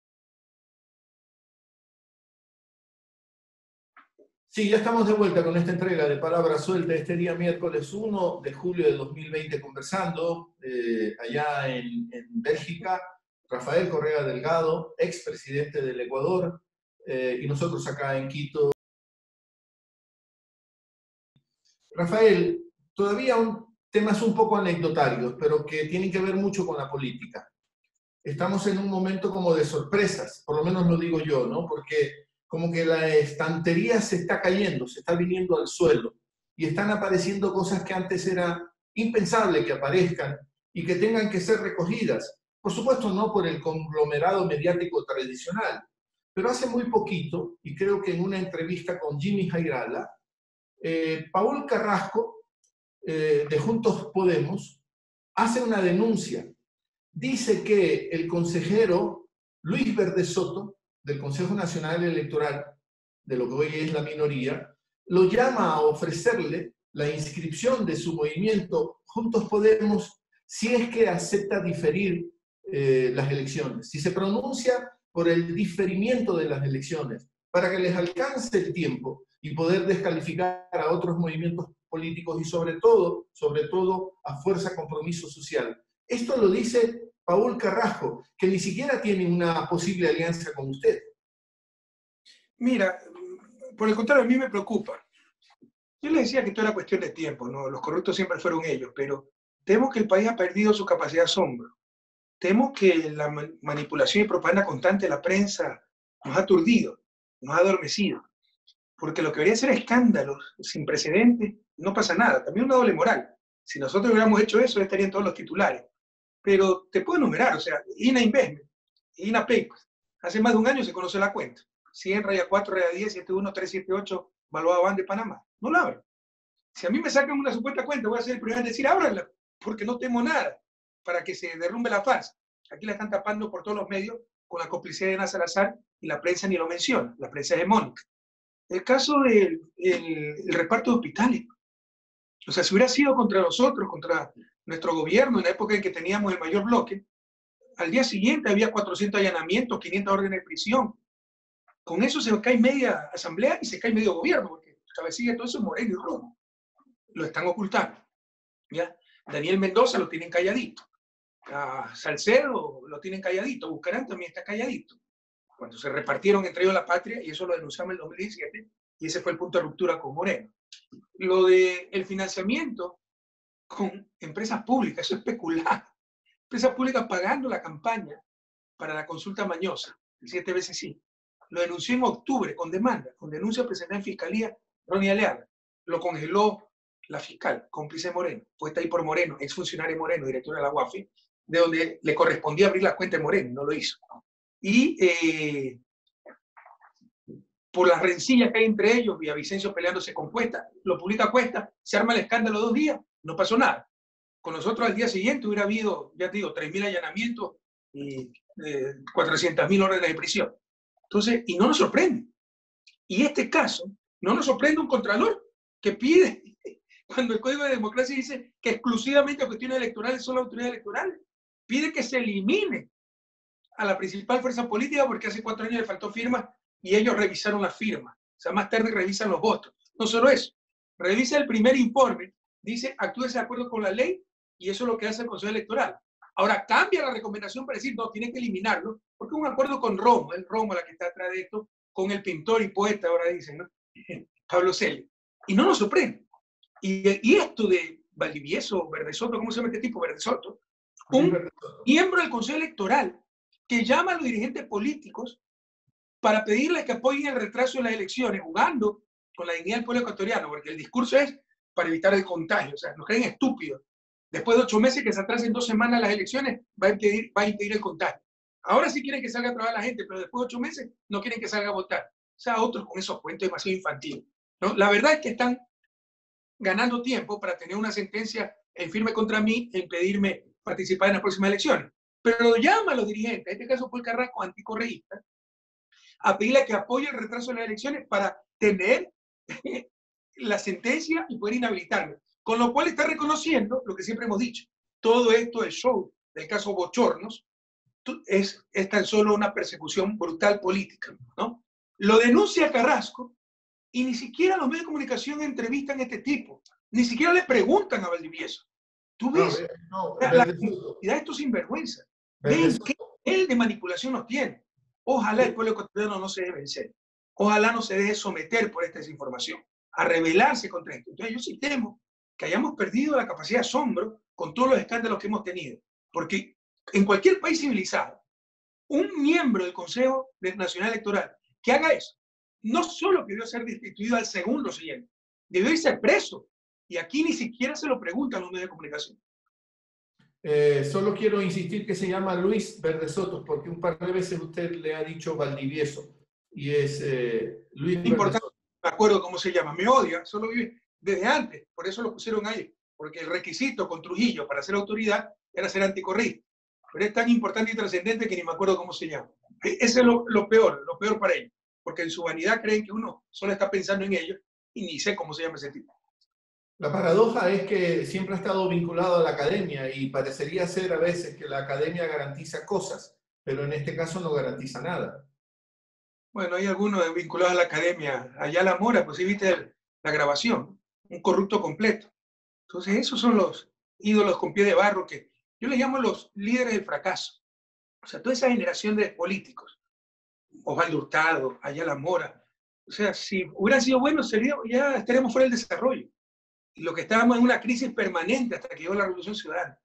Sí, ya estamos de vuelta con esta entrega de Palabra Suelta, este día miércoles 1 de julio de 2020, conversando allá en Bélgica, Rafael Correa Delgado, expresidente del Ecuador, y nosotros acá en Quito. Rafael, todavía temas un poco anecdotarios, pero que tienen que ver mucho con la política. Estamos en un momento como de sorpresas, por lo menos lo digo yo, ¿no? Porque como que la estantería se está cayendo, se está viniendo al suelo, y están apareciendo cosas que antes era impensable que aparezcan y que tengan que ser recogidas. Por supuesto no por el conglomerado mediático tradicional, pero hace muy poquito, y creo que en una entrevista con Jimmy Jairala, Paul Carrasco, de Juntos Podemos, hace una denuncia. Dice que el consejero Luis Verdesoto, del Consejo Nacional Electoral, de lo que hoy es la minoría, lo llama a ofrecerle la inscripción de su movimiento Juntos Podemos si es que acepta diferir las elecciones, si se pronuncia por el diferimiento de las elecciones, para que les alcance el tiempo y poder descalificar a otros movimientos políticos y sobre todo a Fuerza Compromiso Social. Esto lo dice Paul Carrasco, que ni siquiera tiene una posible alianza con usted. Mira, por el contrario, a mí me preocupa. Yo les decía que esto era cuestión de tiempo, ¿no? Los corruptos siempre fueron ellos, pero temo que el país ha perdido su capacidad de asombro. Temo que la manipulación y propaganda constante de la prensa nos ha aturdido, nos ha adormecido. Porque lo que debería ser escándalos sin precedentes, no pasa nada. También una doble moral. Si nosotros hubiéramos hecho eso, estarían todos los titulares. Pero te puedo enumerar, o sea, INA Investment, INA Papers. Hace más de un año se conoce la cuenta. 100-4-10-71378, valuada Ban de Panamá. No la abren. Si a mí me sacan una supuesta cuenta, voy a ser el primero en decir, ábranla, porque no temo nada, para que se derrumbe la paz. Aquí la están tapando por todos los medios con la complicidad de Diana Salazar y la prensa ni lo menciona, la prensa hegemónica. El caso del reparto de hospitales. O sea, si hubiera sido contra nosotros, contra nuestro gobierno, en la época en que teníamos el mayor bloque, al día siguiente había 400 allanamientos, 500 órdenes de prisión. Con eso se cae media asamblea y se cae medio gobierno, porque cabecilla todo eso es Moreno y Romo. Lo están ocultando. ¿Ya? Daniel Mendoza lo tienen calladito. A Salcedo lo tienen calladito. Bucarán también está calladito. Cuando se repartieron entre ellos la patria, y eso lo denunciamos en el 2017, y ese fue el punto de ruptura con Moreno. Lo del financiamiento con empresas públicas, eso es especular. Empresas públicas pagando la campaña para la consulta mañosa, el 7 veces sí. Lo denunció en octubre con demanda, con denuncia presentada en Fiscalía, Ronnie Aleaga. Lo congeló la fiscal, cómplice Moreno, puesta ahí por Moreno, exfuncionario Moreno, director de la UAFE, de donde le correspondía abrir la cuenta de Moreno, no lo hizo. Y por las rencillas que hay entre ellos, Villavicencio peleándose con Cuesta, lo publica Cuesta, se arma el escándalo 2 días, no pasó nada. Con nosotros al día siguiente hubiera habido, ya te digo, 3.000 allanamientos y 400.000 órdenes de prisión. Entonces, y no nos sorprende. Y este caso, no nos sorprende un contralor que pide, cuando el Código de Democracia dice que exclusivamente a cuestiones electorales son las autoridades electorales, pide que se elimine a la principal fuerza política porque hace 4 años le faltó firma y ellos revisaron la firma. O sea, más tarde revisan los votos. No solo eso, revisa el primer informe, dice, actúese de acuerdo con la ley y eso es lo que hace el Consejo Electoral. Ahora cambia la recomendación para decir, no, tiene que eliminarlo, porque es un acuerdo con Romo, el Romo la que está atrás de esto, con el pintor y poeta, ahora dicen, ¿no? Pablo Celi. Y no nos sorprende. Y esto de Valdivieso, Verdesoto, ¿cómo se llama este tipo? Verdesoto. Un miembro del Consejo Electoral que llama a los dirigentes políticos para pedirles que apoyen el retraso de las elecciones, jugando con la dignidad del pueblo ecuatoriano, porque el discurso es para evitar el contagio, o sea, nos creen estúpidos. Después de 8 meses que se atrasen 2 semanas las elecciones, va a impedir el contagio. Ahora sí quieren que salga a trabajar la gente, pero después de 8 meses no quieren que salga a votar. O sea, otros con esos cuentos demasiado infantiles, ¿no? La verdad es que están ganando tiempo para tener una sentencia en firme contra mí e impedirme participar en las próximas elecciones. Pero lo llama a los dirigentes, en este caso Paul Carrasco, anticorreísta, a pedirle que apoye el retraso de las elecciones para tener la sentencia y poder inhabilitarme. Con lo cual está reconociendo lo que siempre hemos dicho. Todo esto, el show del caso Bochornos, es tan solo una persecución brutal política, ¿no? Lo denuncia Carrasco y ni siquiera los medios de comunicación entrevistan a este tipo. Ni siquiera le preguntan a Valdivieso. ¿Tú ves? La actividad de estos sinvergüenzas. ¿Ves qué nivel de manipulación nos tiene? Ojalá el pueblo ecuatoriano no se deje vencer. Ojalá no se deje someter por esta desinformación. A rebelarse contra esto. Entonces yo sí temo que hayamos perdido la capacidad de asombro con todos los escándalos que hemos tenido. Porque en cualquier país civilizado, un miembro del Consejo Nacional Electoral que haga eso, no solo que debió ser destituido al segundo siguiente, debió irse preso. Y aquí ni siquiera se lo preguntan los medios de comunicación. Solo quiero insistir que se llama Luis Verdesoto, porque un par de veces usted le ha dicho Valdivieso. Y es Luis Verdesoto. Me acuerdo cómo se llama. Me odia, solo vive desde antes. Por eso lo pusieron ahí. Porque el requisito con Trujillo para ser autoridad era ser anticorrista. Pero es tan importante y trascendente que ni me acuerdo cómo se llama. Ese es lo peor para ellos. Porque en su vanidad creen que uno solo está pensando en ellos y ni sé cómo se llama ese tipo. La paradoja es que siempre ha estado vinculado a la academia y parecería ser a veces que la academia garantiza cosas, pero en este caso no garantiza nada. Bueno, hay algunos vinculados a la academia. Ayala Mora, pues sí viste la grabación, un corrupto completo. Entonces esos son los ídolos con pie de barro que yo les llamo los líderes del fracaso. O sea, toda esa generación de políticos, Osvaldo Hurtado, Ayala Mora, o sea, si hubiera sido bueno, ya estaríamos fuera del desarrollo. Lo que estábamos en una crisis permanente hasta que llegó la Revolución Ciudadana.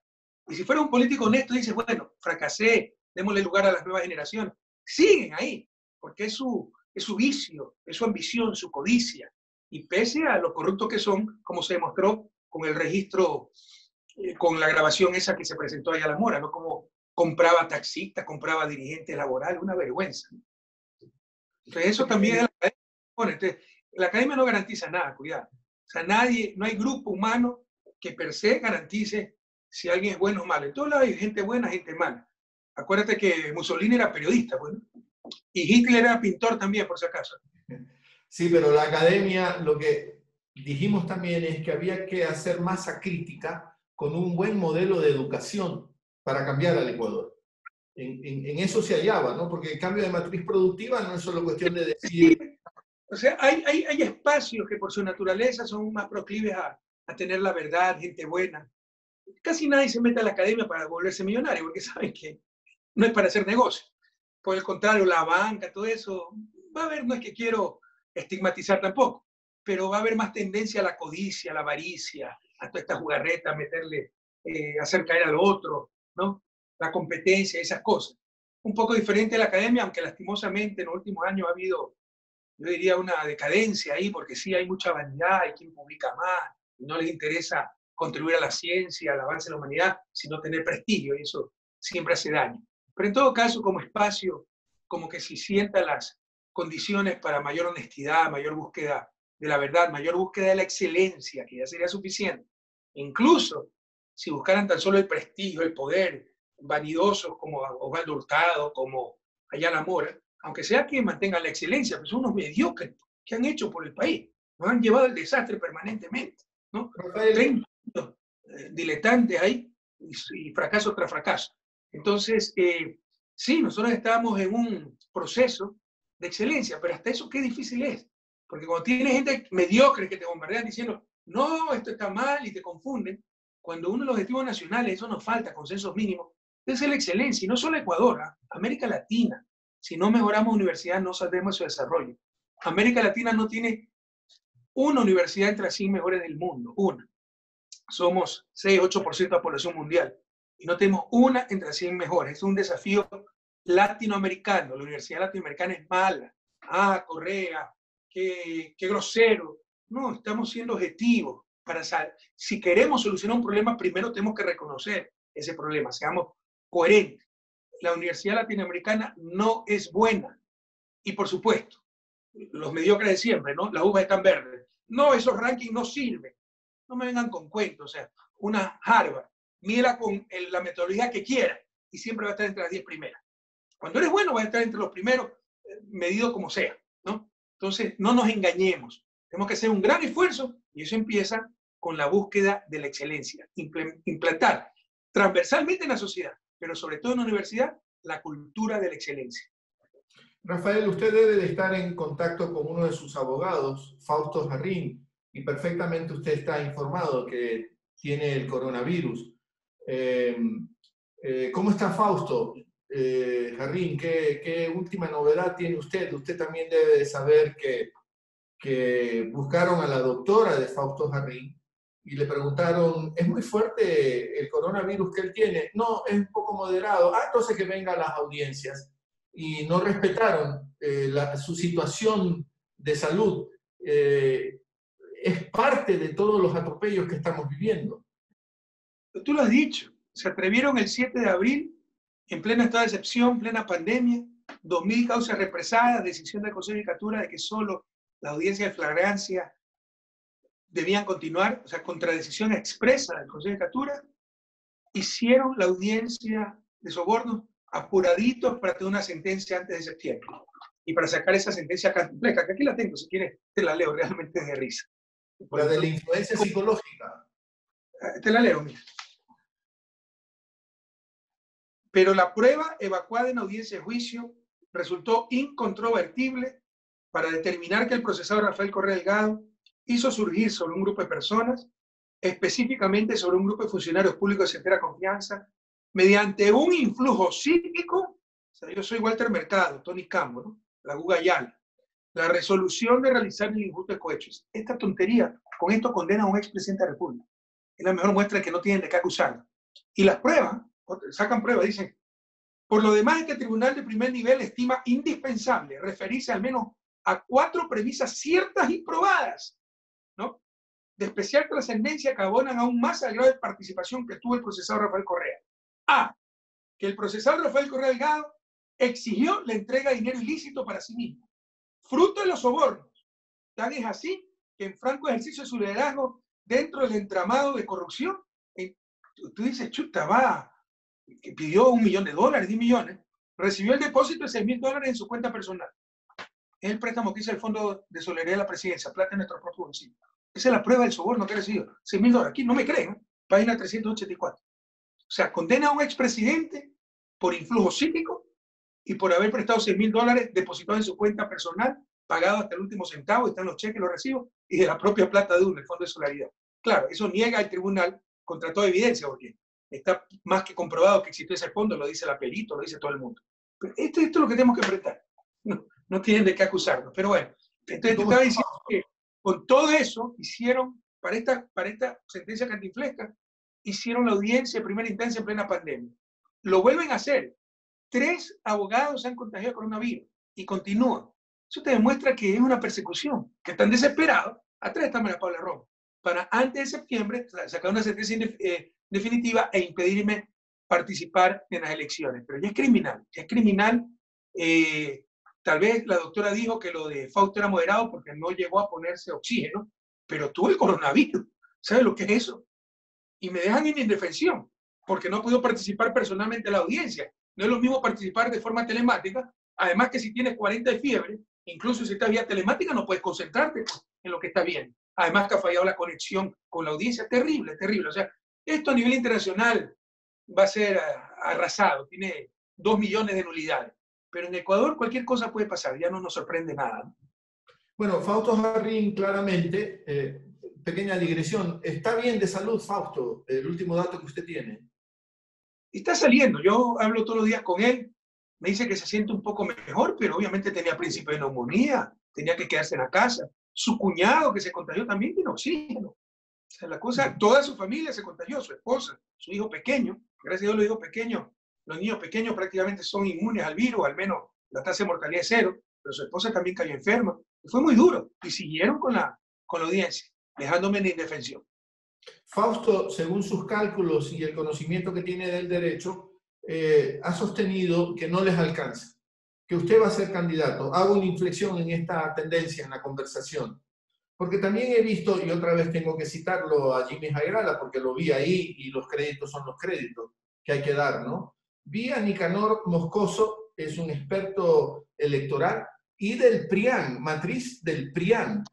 Y si fuera un político honesto, dice, bueno, fracasé, démosle lugar a las nuevas generaciones. Siguen ahí, porque es su vicio, es su ambición, su codicia. Y pese a lo corruptos que son, como se demostró con el registro, con la grabación esa que se presentó allá a la Mora, ¿no? Como compraba taxistas, compraba dirigentes laborales, una vergüenza, ¿no? Entonces eso también es la academia. Bueno, entonces, la academia no garantiza nada, cuidado. O sea, nadie, no hay grupo humano que per se garantice si alguien es bueno o malo. En todos lados hay gente buena, gente mala. Acuérdate que Mussolini era periodista, bueno. Y Hitler era pintor también, por si acaso. Sí, pero la academia, lo que dijimos también es que había que hacer masa crítica con un buen modelo de educación para cambiar al Ecuador. en eso se hallaba, ¿no? Porque el cambio de matriz productiva no es solo cuestión de decir... Sí. O sea, hay espacios que por su naturaleza son más proclives a tener la verdad, gente buena. Casi nadie se mete a la academia para volverse millonario, porque saben que no es para hacer negocio. Por el contrario, la banca, todo eso, va a haber, no es que quiero estigmatizar tampoco, pero va a haber más tendencia a la codicia, a la avaricia, a toda esta jugarreta, a meterle, hacer caer al otro, ¿no? La competencia, esas cosas. Un poco diferente a la academia, aunque lastimosamente en los últimos años ha habido, yo diría, una decadencia ahí, porque sí hay mucha vanidad, hay quien publica más, y no les interesa contribuir a la ciencia, al avance de la humanidad, sino tener prestigio, y eso siempre hace daño. Pero en todo caso, como espacio, como que si sienta las condiciones para mayor honestidad, mayor búsqueda de la verdad, mayor búsqueda de la excelencia, que ya sería suficiente. Incluso si buscaran tan solo el prestigio, el poder, vanidosos como Osvaldo Hurtado, como Ayala Mora, aunque sea que mantengan la excelencia, pero son unos mediocres que han hecho por el país. Nos han llevado al desastre permanentemente, ¿no? 30 años diletantes ahí y fracaso tras fracaso. Entonces, sí, nosotros estábamos en un proceso de excelencia, pero hasta eso qué difícil es. Porque cuando tienes gente mediocre que te bombardean diciendo, no, esto está mal y te confunden, cuando uno de los objetivos nacionales, eso nos falta, consensos mínimos, es la excelencia, y no solo Ecuador, América Latina. Si no mejoramos universidad, no saldremos de su desarrollo. América Latina no tiene una universidad entre las 100 mejores del mundo, una. Somos 6-8% de la población mundial y no tenemos una entre las 100 mejores. Es un desafío latinoamericano. La universidad latinoamericana es mala. Ah, Correa, qué grosero. No, estamos siendo objetivos. Si queremos solucionar un problema, primero tenemos que reconocer ese problema, seamos coherentes. La universidad latinoamericana no es buena. Y por supuesto, los mediocres de siempre, ¿no? Las uvas están verdes. No, esos rankings no sirven. No me vengan con cuentos. O sea, una Harvard, mira con la metodología que quiera y siempre va a estar entre las 10 primeras. Cuando eres bueno, vas a estar entre los primeros, medido como sea, ¿no? Entonces, no nos engañemos. Tenemos que hacer un gran esfuerzo y eso empieza con la búsqueda de la excelencia. Implantar transversalmente en la sociedad, pero sobre todo en la universidad, la cultura de la excelencia. Rafael, usted debe de estar en contacto con uno de sus abogados, Fausto Jarrín, y perfectamente usted está informado que tiene el coronavirus. ¿Cómo está Fausto Jarrín? ¿Qué última novedad tiene usted? Usted también debe de saber que buscaron a la doctora de Fausto Jarrín y le preguntaron, ¿es muy fuerte el coronavirus que él tiene? No, es un poco moderado. Ah, entonces que vengan las audiencias. Y no respetaron su situación de salud. Es parte de todos los atropellos que estamos viviendo. Tú lo has dicho. Se atrevieron el 7 de abril, en plena estado de excepción, plena pandemia, 2000 causas represadas, decisión del Consejo de Catura de que solo las audiencias de flagrancia debían continuar, o sea, contra decisión expresa del Consejo de Catura, hicieron la audiencia de sobornos apuraditos para tener una sentencia antes de septiembre. Y para sacar esa sentencia compleja, que aquí la tengo, si quieres, te la leo, realmente es de risa. La de la influencia psicológica. Te la leo, mira. Pero la prueba evacuada en audiencia de juicio resultó incontrovertible para determinar que el procesado Rafael Correa Delgado hizo surgir sobre un grupo de personas, específicamente sobre un grupo de funcionarios públicos de entera confianza, mediante un influjo psíquico, o sea, yo soy Walter Mercado, Tony Cambo, ¿no? La Guga Ayala, la resolución de realizar el injusto de cohechos. Esta tontería, con esto condena a un expresidente de la República. Es la mejor muestra de que no tienen de qué acusarlo. Y las pruebas, sacan pruebas, dicen, por lo demás este tribunal de primer nivel estima indispensable referirse al menos a 4 premisas ciertas y probadas, ¿no? De especial trascendencia que abonan aún más al grado de participación que tuvo el procesado Rafael Correa. A, que el procesado Rafael Correa Delgado exigió la entrega de dinero ilícito para sí mismo, fruto de los sobornos. Tan es así que en franco ejercicio de su liderazgo dentro del entramado de corrupción, tú dices, chuta, va, que pidió $1 millón, 10 millones, recibió el depósito de $6.000 en su cuenta personal. Es el préstamo que hizo el Fondo de Solidaridad de la Presidencia, plata en nuestro propio bolsillo. Esa es la prueba del soborno que ha recibido. $6.000. Aquí no me creen, ¿no? Página 384. O sea, condena a un expresidente por influjo psíquico y por haber prestado $6.000 depositados en su cuenta personal, pagado hasta el último centavo, están los cheques, los recibos, y de la propia plata de uno, el Fondo de Solidaridad. Claro, eso niega el tribunal contra toda evidencia, porque está más que comprobado que existió ese fondo, lo dice la pelito, lo dice todo el mundo. Pero esto es lo que tenemos que enfrentar. No tienen de qué acusarnos, pero bueno. Entonces te estaba diciendo que con todo eso hicieron, para esta sentencia cantinflesca, hicieron la audiencia de primera instancia en plena pandemia. Lo vuelven a hacer. 3 abogados se han contagiado de coronavirus y continúan. Eso te demuestra que es una persecución, que están desesperados. Atrás está María Paula Romo. Para antes de septiembre sacar una sentencia definitiva e impedirme participar en las elecciones. Pero ya es criminal, ya es criminal. Tal vez la doctora dijo que lo de Fausto era moderado porque no llegó a ponerse oxígeno, pero tuvo el coronavirus. ¿Sabes lo que es eso? Y me dejan en indefensión porque no puedo participar personalmente en la audiencia. No es lo mismo participar de forma telemática. Además que si tienes 40 de fiebre, incluso si estás vía telemática no puedes concentrarte en lo que está bien. Además que ha fallado la conexión con la audiencia. Terrible, terrible. O sea, esto a nivel internacional va a ser arrasado. Tiene 2 millones de nulidades. Pero en Ecuador cualquier cosa puede pasar. Ya no nos sorprende nada. Bueno, Fausto Jarrín claramente, pequeña digresión, está bien de salud, Fausto, el último dato que usted tiene. Está saliendo. Yo hablo todos los días con él. Me dice que se siente un poco mejor, pero obviamente tenía principio de neumonía. Tenía que quedarse en la casa. Su cuñado, que se contagió también, tiene oxígeno. O sea, la cosa, toda su familia se contagió, su esposa, su hijo pequeño. Gracias a Dios los hijos pequeños, los niños pequeños prácticamente son inmunes al virus, al menos la tasa de mortalidad es 0, pero su esposa también cayó enferma. Y fue muy duro. Y siguieron con la audiencia, dejándome en indefensión. Fausto, según sus cálculos y el conocimiento que tiene del derecho, ha sostenido que no les alcanza, que usted va a ser candidato. Hago una inflexión en esta tendencia, en la conversación. Porque también he visto, y otra vez tengo que citarlo a Jimmy Jairala, porque lo vi ahí, y los créditos son los créditos que hay que dar, ¿no? Vi a Nicanor Moscoso, es un experto electoral, y del PRIAN, matriz del PRIAN.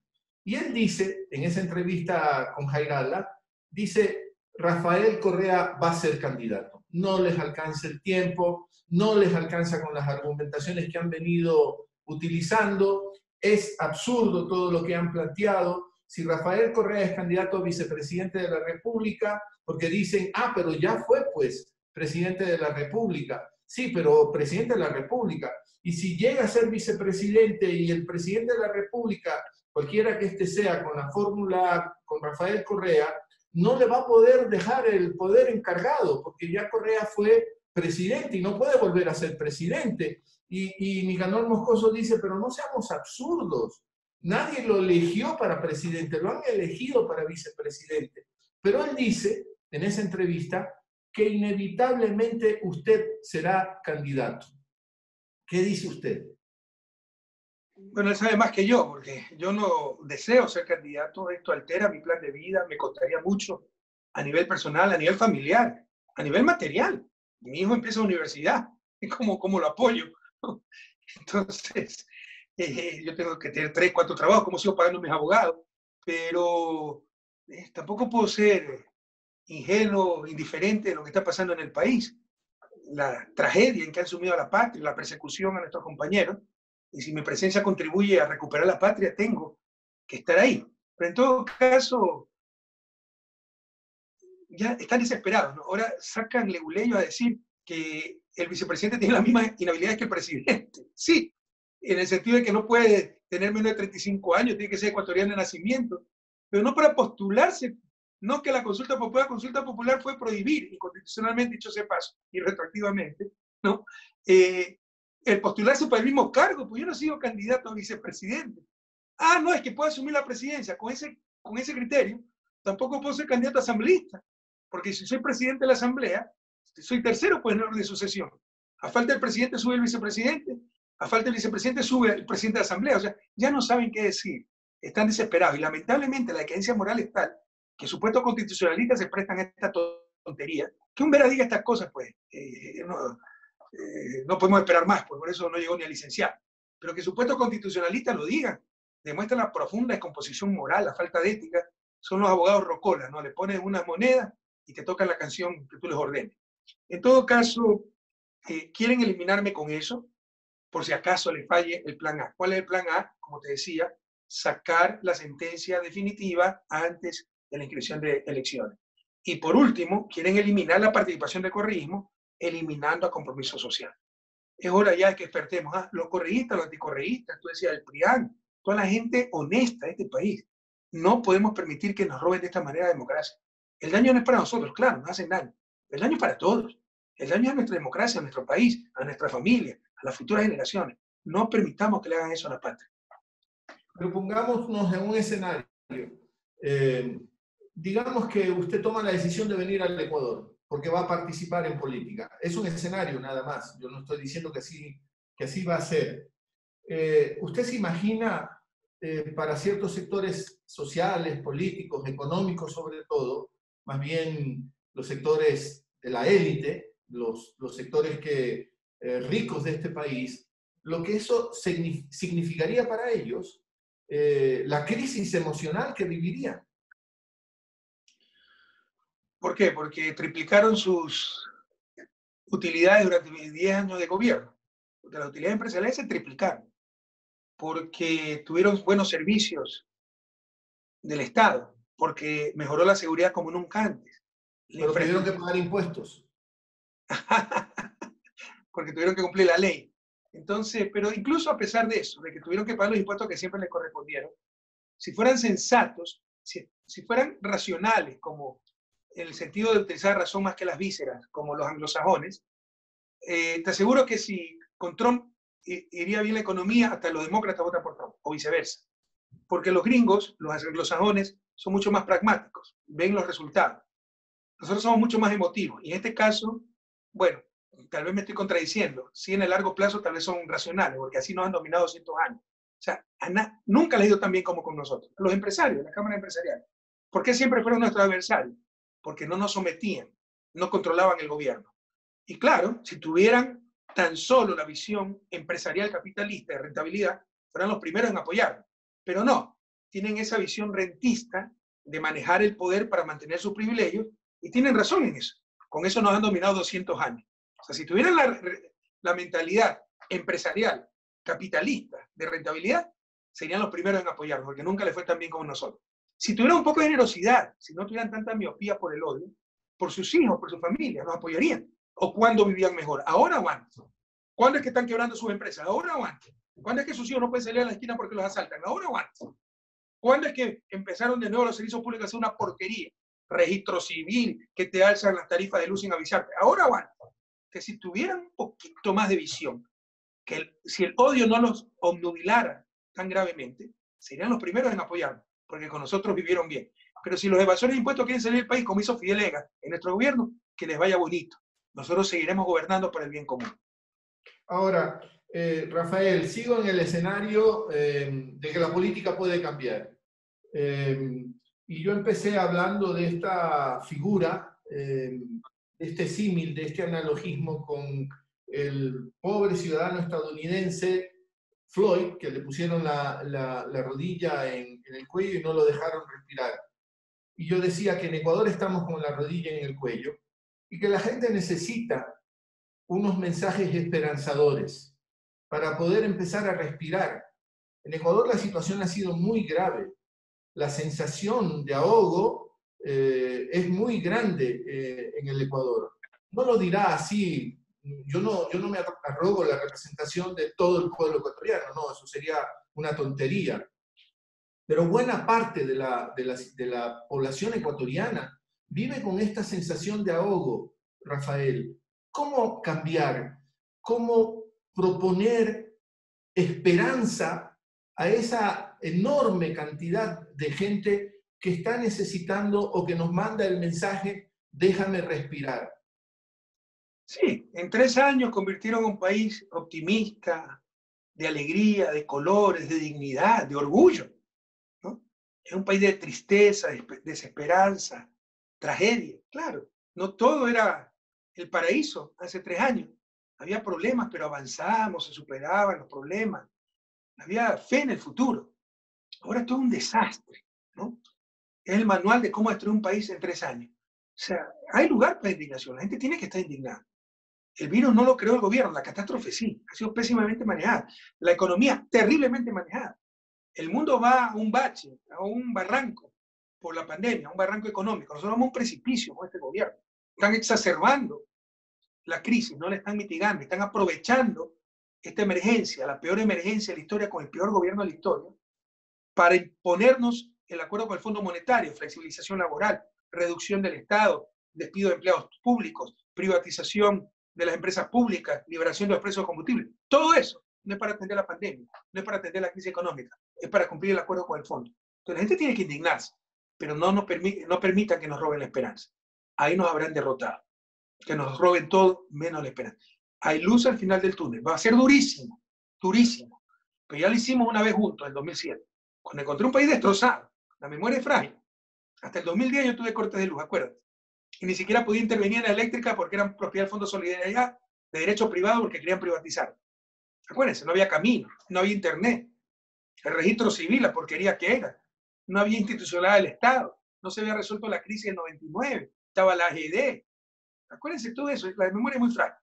Y él dice, en esa entrevista con Jairala, dice, Rafael Correa va a ser candidato. No les alcanza el tiempo, no les alcanza con las argumentaciones que han venido utilizando, es absurdo todo lo que han planteado. Si Rafael Correa es candidato a vicepresidente de la República, porque dicen, ah, pero ya fue pues presidente de la República. Sí, pero presidente de la República. Y si llega a ser vicepresidente y el presidente de la República, cualquiera que este sea, con la fórmula, con Rafael Correa, no le va a poder dejar el poder encargado, porque ya Correa fue presidente y no puede volver a ser presidente. Y Nicanor Moscoso dice, pero no seamos absurdos, nadie lo eligió para presidente, lo han elegido para vicepresidente. Pero él dice, en esa entrevista, que inevitablemente usted será candidato. ¿Qué dice usted? Bueno, él sabe más que yo, porque yo no deseo ser candidato, esto altera mi plan de vida, me costaría mucho a nivel personal, a nivel familiar, a nivel material. Mi hijo empieza la universidad, es como lo apoyo. Entonces, yo tengo que tener 3, 4 trabajos, como sigo pagando mis abogados, pero tampoco puedo ser ingenuo, indiferente de lo que está pasando en el país. La tragedia en que han sumido a la patria, la persecución a nuestros compañeros, y si mi presencia contribuye a recuperar la patria, tengo que estar ahí. Pero en todo caso, ya están desesperados, ¿no? Ahora sacan leguleyo a decir que el vicepresidente tiene las mismas inhabilidades que el presidente. Sí, en el sentido de que no puede tener menos de 35 años, tiene que ser ecuatoriano de nacimiento, pero no para postularse, no que la consulta popular fue prohibir, inconstitucionalmente dicho sea paso, y retroactivamente, ¿no? El postularse para el mismo cargo, pues yo no sigo candidato a vicepresidente. Ah, no, es que puedo asumir la presidencia, con ese criterio, tampoco puedo ser candidato a asambleísta, porque si soy presidente de la asamblea, soy tercero, pues, en orden de sucesión. A falta del presidente sube el vicepresidente, a falta del vicepresidente sube el presidente de la asamblea. O sea, ya no saben qué decir. Están desesperados. Y lamentablemente la decadencia moral es tal que supuestos constitucionalistas se prestan a esta tontería. Que un vera diga estas cosas, pues, no podemos esperar más, pues por eso no llegó ni a licenciado. Pero que supuestos constitucionalistas lo digan, demuestran la profunda descomposición moral, la falta de ética. Son los abogados rocolas, ¿no? Le ponen unas monedas y te tocan la canción que tú les ordenes. En todo caso, quieren eliminarme con eso, por si acaso le falle el plan A. ¿Cuál es el plan A? Como te decía, sacar la sentencia definitiva antes de la inscripción de elecciones. Y por último, quieren eliminar la participación del correísmo, eliminando a Compromiso Social. Es hora ya de que despertemos. Ah, los correístas, los anticorreístas, tú decías, el PRIAN, toda la gente honesta de este país. No podemos permitir que nos roben de esta manera la democracia. El daño no es para nosotros, claro, no hacen daño. El daño es para todos. El daño es a nuestra democracia, a nuestro país, a nuestra familia, a las futuras generaciones. No permitamos que le hagan eso a la patria. Propongámonos en un escenario. Digamos que usted toma la decisión de venir al Ecuador, porque va a participar en política. Es un escenario nada más. Yo no estoy diciendo que así va a ser. ¿Usted se imagina para ciertos sectores sociales, políticos, económicos sobre todo, más bien los sectores de la élite, los sectores que, ricos de este país, lo que eso significaría para ellos, la crisis emocional que vivirían? ¿Por qué? Porque triplicaron sus utilidades durante 10 años de gobierno. Porque las utilidades empresariales se triplicaron. Porque tuvieron buenos servicios del Estado. Porque mejoró la seguridad como nunca antes. Pero tuvieron que pagar impuestos. Porque tuvieron que cumplir la ley. Entonces, pero incluso a pesar de eso, de que tuvieron que pagar los impuestos que siempre les correspondieron, si fueran sensatos, si fueran racionales, como en el sentido de utilizar razón más que las vísceras, como los anglosajones, te aseguro que si con Trump iría bien la economía, hasta los demócratas votan por Trump, o viceversa. Porque los gringos, los anglosajones, son mucho más pragmáticos, ven los resultados. Nosotros somos mucho más emotivos, y en este caso, bueno, tal vez me estoy contradiciendo, sí en el largo plazo tal vez son racionales, porque así nos han dominado 200 años. O sea, nunca les ha ido tan bien como con nosotros. Los empresarios, la Cámara Empresarial, ¿por qué siempre fueron nuestros adversarios? Porque no nos sometían, no controlaban el gobierno. Y claro, si tuvieran tan solo la visión empresarial capitalista de rentabilidad, fueran los primeros en apoyarlo. Pero no, tienen esa visión rentista de manejar el poder para mantener sus privilegios, y tienen razón en eso. Con eso nos han dominado 200 años. O sea, si tuvieran la mentalidad empresarial capitalista de rentabilidad, serían los primeros en apoyarnos, porque nunca les fue tan bien como nosotros. Si tuvieran un poco de generosidad, si no tuvieran tanta miopía por el odio, por sus hijos, por su familia, nos apoyarían. ¿O cuándo vivían mejor? ¿Ahora o antes? ¿Cuándo es que están quebrando sus empresas? ¿Ahora o antes? ¿Cuándo es que sus hijos no pueden salir a la esquina porque los asaltan? ¿Ahora o antes? ¿Cuándo es que empezaron de nuevo los servicios públicos a hacer una porquería? Registro civil, que te alzan las tarifas de luz sin avisarte. ¿Ahora o antes? Que si tuvieran un poquito más de visión, que si el odio no los obnubilara tan gravemente, serían los primeros en apoyarnos, porque con nosotros vivieron bien. Pero si los evasores de impuestos quieren salir del país, como hizo Fidel Ega en nuestro gobierno, que les vaya bonito. Nosotros seguiremos gobernando para el bien común. Ahora, Rafael, sigo en el escenario de que la política puede cambiar. Y yo empecé hablando de esta figura, de este símil, de este analogismo con el pobre ciudadano estadounidense Floyd, que le pusieron la rodilla en el cuello y no lo dejaron respirar. Y yo decía que en Ecuador estamos con la rodilla en el cuello y que la gente necesita unos mensajes esperanzadores para poder empezar a respirar. En Ecuador la situación ha sido muy grave. La sensación de ahogo es muy grande en el Ecuador. No lo dirá así. Yo no me arrogo la representación de todo el pueblo ecuatoriano, no, eso sería una tontería. Pero buena parte de la población ecuatoriana vive con esta sensación de ahogo, Rafael. ¿Cómo cambiar? ¿Cómo proponer esperanza a esa enorme cantidad de gente que está necesitando o que nos manda el mensaje, déjame respirar? Sí, en 3 años convirtieron un país optimista, de alegría, de colores, de dignidad, de orgullo, ¿no? Es un país de tristeza, de desesperanza, tragedia. Claro, no todo era el paraíso hace 3 años. Había problemas, pero avanzamos, se superaban los problemas. Había fe en el futuro. Ahora todo es un desastre, ¿no? Es el manual de cómo destruir un país en 3 años. O sea, hay lugar para indignación. La gente tiene que estar indignada. El virus no lo creó el gobierno, la catástrofe sí, ha sido pésimamente manejada. La economía, terriblemente manejada. El mundo va a un bache, a un barranco por la pandemia, a un barranco económico. Nosotros vamos a un precipicio con este gobierno. Están exacerbando la crisis, no la están mitigando, están aprovechando esta emergencia, la peor emergencia de la historia con el peor gobierno de la historia, para imponernos el acuerdo con el Fondo Monetario, flexibilización laboral, reducción del Estado, despido de empleados públicos, privatización de las empresas públicas, liberación de los precios de combustible. Todo eso no es para atender la pandemia, no es para atender la crisis económica, es para cumplir el acuerdo con el fondo. Entonces la gente tiene que indignarse, pero no permitan que nos roben la esperanza. Ahí nos habrán derrotado. Que nos roben todo menos la esperanza. Hay luz al final del túnel. Va a ser durísimo, durísimo. Pero ya lo hicimos una vez juntos, en el 2007, cuando encontré un país destrozado. La memoria es frágil. Hasta el 2010 yo tuve cortes de luz, acuérdate. Y ni siquiera podía intervenir en la eléctrica porque eran propiedad del Fondo de Solidaridad, de derecho privado, porque querían privatizar. Acuérdense, no había camino, no había internet. El registro civil, la porquería que era. No había institucionalidad del Estado. No se había resuelto la crisis del 99. Estaba la AGD. Acuérdense todo eso, la memoria es muy frágil.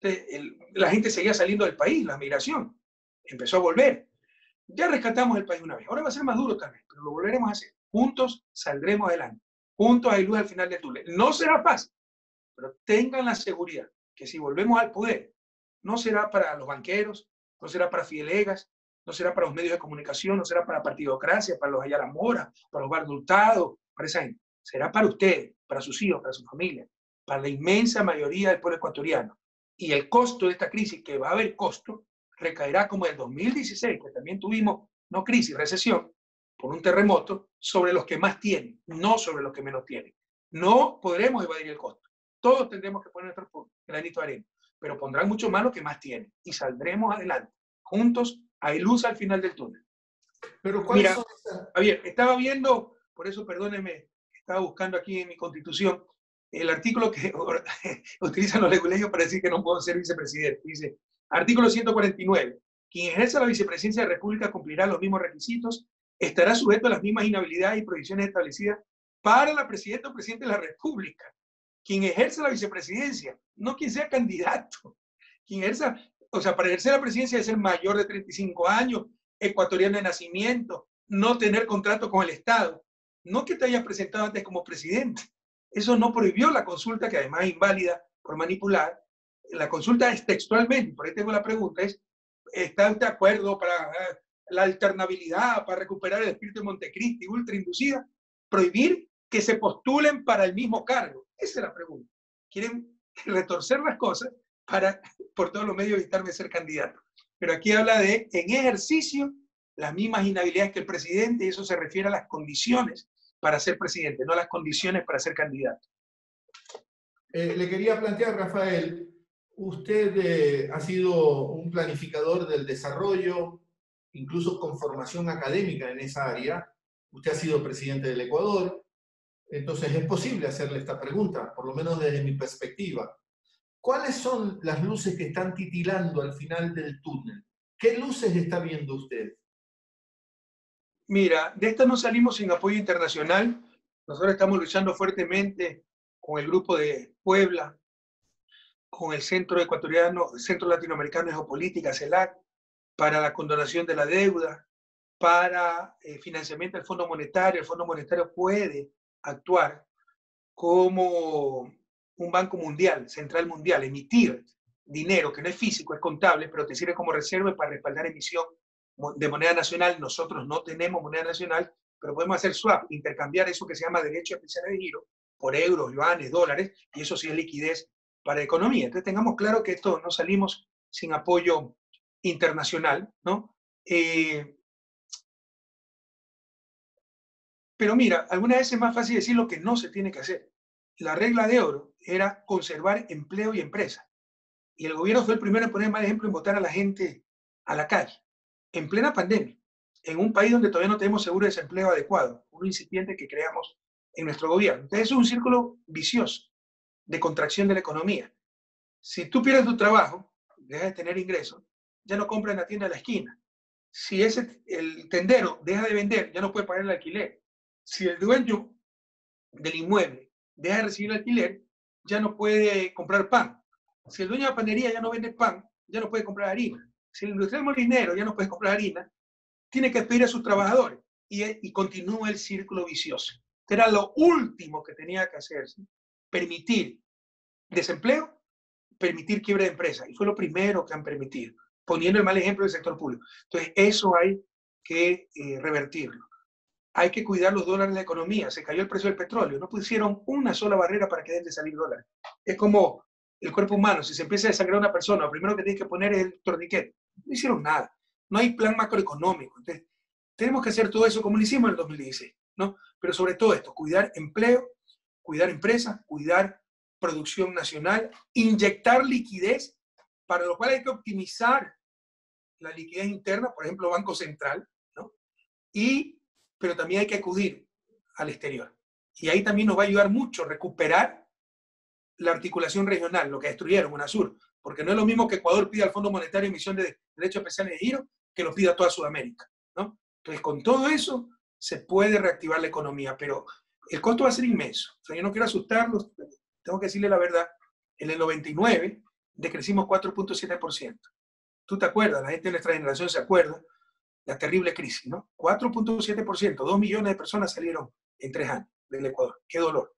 Entonces, la gente seguía saliendo del país, la migración. Empezó a volver. Ya rescatamos el país una vez. Ahora va a ser más duro también, pero lo volveremos a hacer. Juntos saldremos adelante. Juntos hay luz al final del túnel. No será fácil, pero tengan la seguridad que si volvemos al poder, no será para los banqueros, no será para Fidelegas, no será para los medios de comunicación, no será para la partidocracia, para los Ayala Mora, para Osvaldo Hurtado, para esa gente. Será para ustedes, para sus hijos, para su familia, para la inmensa mayoría del pueblo ecuatoriano. Y el costo de esta crisis, que va a haber costo, recaerá como en el 2016, que también tuvimos, no crisis, recesión, por un terremoto, sobre los que más tienen, no sobre los que menos tienen. No podremos evadir el costo. Todos tendremos que poner nuestro granito de arena, pero pondrán mucho más los que más tienen y saldremos adelante. Juntos hay luz al final del túnel. Pero mira, Javier, estaba viendo, por eso perdóneme, estaba buscando aquí en mi constitución el artículo que utilizan los leguleyos para decir que no puedo ser vicepresidente. Dice, artículo 149, quien ejerza la vicepresidencia de la República cumplirá los mismos requisitos, estará sujeto a las mismas inhabilidades y prohibiciones establecidas para la presidenta o presidente de la República. Quien ejerza la vicepresidencia, no quien sea candidato. Quien ejerza, o sea, para ejercer la presidencia es ser mayor de 35 años, ecuatoriano de nacimiento, no tener contrato con el Estado. No que te hayas presentado antes como presidente. Eso no prohibió la consulta, que además es inválida por manipular. La consulta es textualmente, por ahí tengo la pregunta, es, ¿está de acuerdo para la alternabilidad, para recuperar el espíritu de Montecristi, ultrainducida, prohibir que se postulen para el mismo cargo? Esa es la pregunta. Quieren retorcer las cosas para, por todos los medios, evitarme ser candidato. Pero aquí habla de, en ejercicio, las mismas inhabilidades que el presidente, y eso se refiere a las condiciones para ser presidente, no a las condiciones para ser candidato. Le quería plantear, Rafael, usted ha sido un planificador del desarrollo, incluso con formación académica en esa área. Usted ha sido presidente del Ecuador, entonces es posible hacerle esta pregunta, por lo menos desde mi perspectiva. ¿Cuáles son las luces que están titilando al final del túnel? ¿Qué luces está viendo usted? Mira, de esta no salimos sin apoyo internacional. Nosotros estamos luchando fuertemente con el grupo de Puebla, con el Centro Ecuatoriano, el Centro Latinoamericano de Geopolítica, CELAC, para la condonación de la deuda, para financiamiento del Fondo Monetario. El Fondo Monetario puede actuar como un banco mundial, central mundial, emitir dinero que no es físico, es contable, pero te sirve como reserva para respaldar emisión de moneda nacional. Nosotros no tenemos moneda nacional, pero podemos hacer swap, intercambiar eso que se llama derecho especial de giro por euros, yuanes, dólares, y eso sí es liquidez para la economía. Entonces tengamos claro que esto no salimos sin apoyo internacional, ¿no? Pero mira, alguna vez es más fácil decir lo que no se tiene que hacer. La regla de oro era conservar empleo y empresa. Y el gobierno fue el primero en poner mal ejemplo y botar a la gente a la calle. En plena pandemia, en un país donde todavía no tenemos seguro de desempleo adecuado, un incipiente que creamos en nuestro gobierno. Entonces es un círculo vicioso de contracción de la economía. Si tú pierdes tu trabajo, dejas de tener ingresos, ya no compra en la tienda de la esquina. Si el tendero deja de vender, ya no puede pagar el alquiler. Si el dueño del inmueble deja de recibir el alquiler, ya no puede comprar pan. Si el dueño de la panería ya no vende pan, ya no puede comprar harina. Si el industrial molinero ya no puede comprar harina, tiene que pedir a sus trabajadores. Y continúa el círculo vicioso. Era lo último que tenía que hacerse. Permitir desempleo, permitir quiebra de empresa. Y fue lo primero que han permitido, poniendo el mal ejemplo del sector público. Entonces, eso hay que revertirlo. Hay que cuidar los dólares de la economía. Se cayó el precio del petróleo. No pusieron una sola barrera para que dejen de salir dólares. Es como el cuerpo humano. Si se empieza a desangrar una persona, lo primero que tienes que poner es el torniquete. No hicieron nada. No hay plan macroeconómico. Entonces, tenemos que hacer todo eso como lo hicimos en el 2016, ¿no? Pero sobre todo esto, cuidar empleo, cuidar empresas, cuidar producción nacional, inyectar liquidez, para lo cual hay que optimizar la liquidez interna, por ejemplo, Banco Central, ¿no? Pero también hay que acudir al exterior. Y ahí también nos va a ayudar mucho recuperar la articulación regional, lo que destruyeron, UNASUR, porque no es lo mismo que Ecuador pida al Fondo Monetario emisión de derechos especiales de giro que lo pida toda Sudamérica, ¿no? Entonces, con todo eso se puede reactivar la economía, pero el costo va a ser inmenso. O sea, yo no quiero asustarlos, tengo que decirle la verdad. En el 99 decrecimos 4.7%. Tú te acuerdas, la gente de nuestra generación se acuerda, la terrible crisis, ¿no? 4.7%, 2 millones de personas salieron en 3 años del Ecuador. ¡Qué dolor!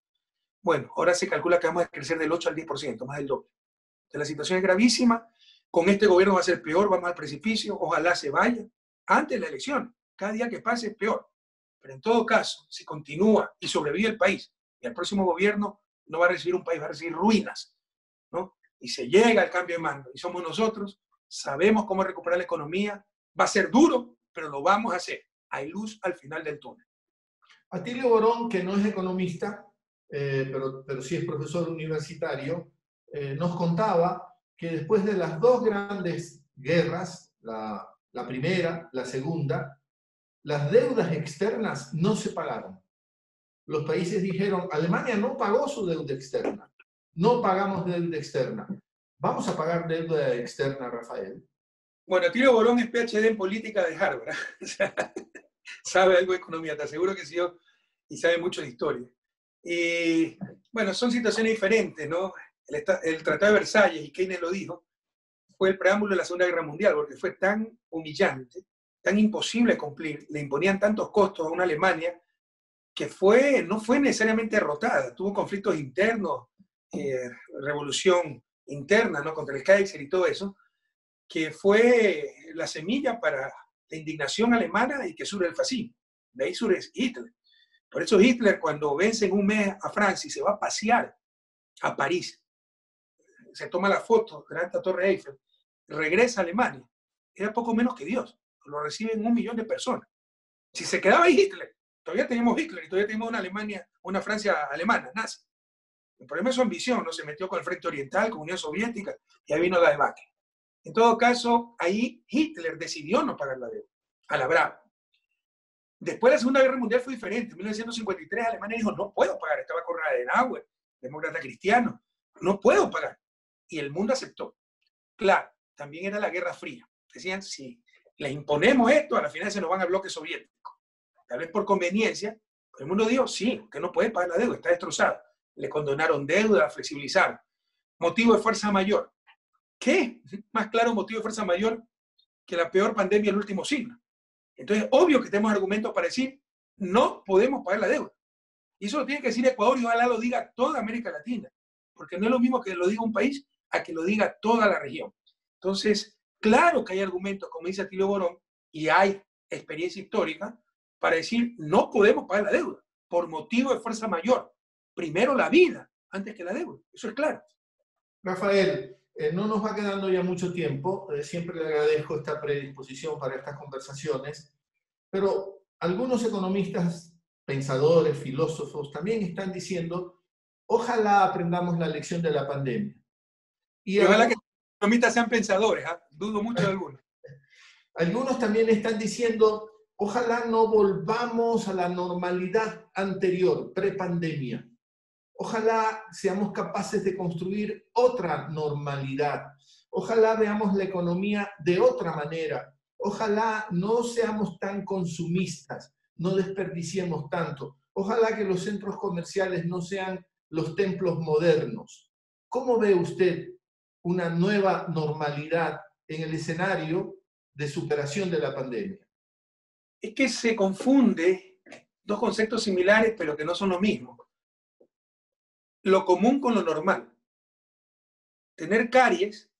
Bueno, ahora se calcula que vamos a crecer del 8 al 10%, más del doble. Entonces, la situación es gravísima, con este gobierno va a ser peor, vamos al precipicio, ojalá se vaya antes de la elección. Cada día que pase es peor. Pero en todo caso, si continúa y sobrevive el país, y el próximo gobierno no va a recibir un país, va a recibir ruinas, ¿no? Y se llega al cambio de mando, y somos nosotros, sabemos cómo recuperar la economía, va a ser duro, pero lo vamos a hacer. Hay luz al final del túnel. Atilio Borón, que no es economista, pero sí es profesor universitario, nos contaba que después de las 2 grandes guerras, la primera, la segunda, las deudas externas no se pagaron. Los países dijeron, Alemania no pagó su deuda externa. No pagamos deuda externa. ¿Vamos a pagar deuda externa, Rafael? Bueno, Atilio Borón es PhD en política de Harvard. O sea, sabe algo de economía, te aseguro que sí, y sabe mucho de historia. Y bueno, son situaciones diferentes, ¿no? El Tratado de Versalles, y Keynes lo dijo, fue el preámbulo de la Segunda Guerra Mundial, porque fue tan humillante, tan imposible cumplir, le imponían tantos costos a una Alemania que no fue necesariamente derrotada, tuvo conflictos internos, revolución interna, ¿no? Contra el Kaiser y todo eso, que fue la semilla para la indignación alemana y que surge el fascismo. De ahí surge Hitler. Por eso Hitler, cuando vence en un mes a Francia y se va a pasear a París, se toma la foto delante de la Torre Eiffel, regresa a Alemania, era poco menos que Dios. Lo reciben 1 millón de personas. Si se quedaba ahí Hitler, todavía teníamos Hitler y todavía teníamos una Alemania, una Francia alemana, nazi. El problema es su ambición, ¿no? Se metió con el Frente Oriental, con Unión Soviética, y ahí vino la debacle. En todo caso, ahí Hitler decidió no pagar la deuda, a la brava. Después de la Segunda Guerra Mundial fue diferente. En 1953 Alemania dijo, no puedo pagar, estaba con Adenauer, demócrata cristiano, no puedo pagar. Y el mundo aceptó. Claro, también era la Guerra Fría. Decían, sí, les imponemos esto, a la final se nos van al bloque soviético. Tal vez por conveniencia, el mundo dijo, sí, que no puede pagar la deuda, está destrozada. Le condonaron deuda, flexibilizaron. Motivo de fuerza mayor. ¿Qué más claro motivo de fuerza mayor que la peor pandemia del último siglo? Entonces, obvio que tenemos argumentos para decir, no podemos pagar la deuda. Y eso lo tiene que decir Ecuador y ojalá lo diga toda América Latina. Porque no es lo mismo que lo diga un país a que lo diga toda la región. Entonces, claro que hay argumentos, como dice Atilio Borón, y hay experiencia histórica para decir no podemos pagar la deuda por motivo de fuerza mayor. Primero la vida antes que la deuda. Eso es claro. Rafael, no nos va quedando ya mucho tiempo. Siempre le agradezco esta predisposición para estas conversaciones. Pero algunos economistas, pensadores, filósofos también están diciendo ojalá aprendamos la lección de la pandemia. Y ojalá que economistas sean pensadores, ¿eh? Dudo mucho de algunos. Algunos también están diciendo, ojalá no volvamos a la normalidad anterior, prepandemia. Ojalá seamos capaces de construir otra normalidad. Ojalá veamos la economía de otra manera. Ojalá no seamos tan consumistas, no desperdiciemos tanto. Ojalá que los centros comerciales no sean los templos modernos. ¿Cómo ve usted una nueva normalidad en el escenario de superación de la pandemia. Es que se confunde dos conceptos similares, pero que no son los mismos. Lo común con lo normal. Tener caries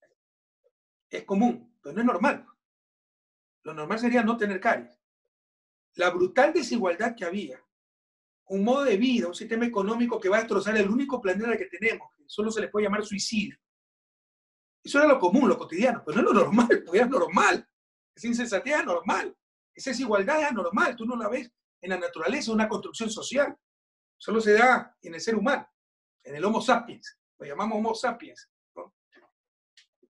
es común, pero no es normal. Lo normal sería no tener caries. La brutal desigualdad que había, un modo de vida, un sistema económico que va a destrozar el único planeta que tenemos, que solo se les puede llamar suicidio. Eso era lo común, lo cotidiano, pero no es lo normal, porque es normal. Esa insensatez es anormal. Esa desigualdad es anormal, tú no la ves en la naturaleza, es una construcción social. Solo se da en el ser humano, en el Homo sapiens, lo llamamos Homo sapiens, ¿no?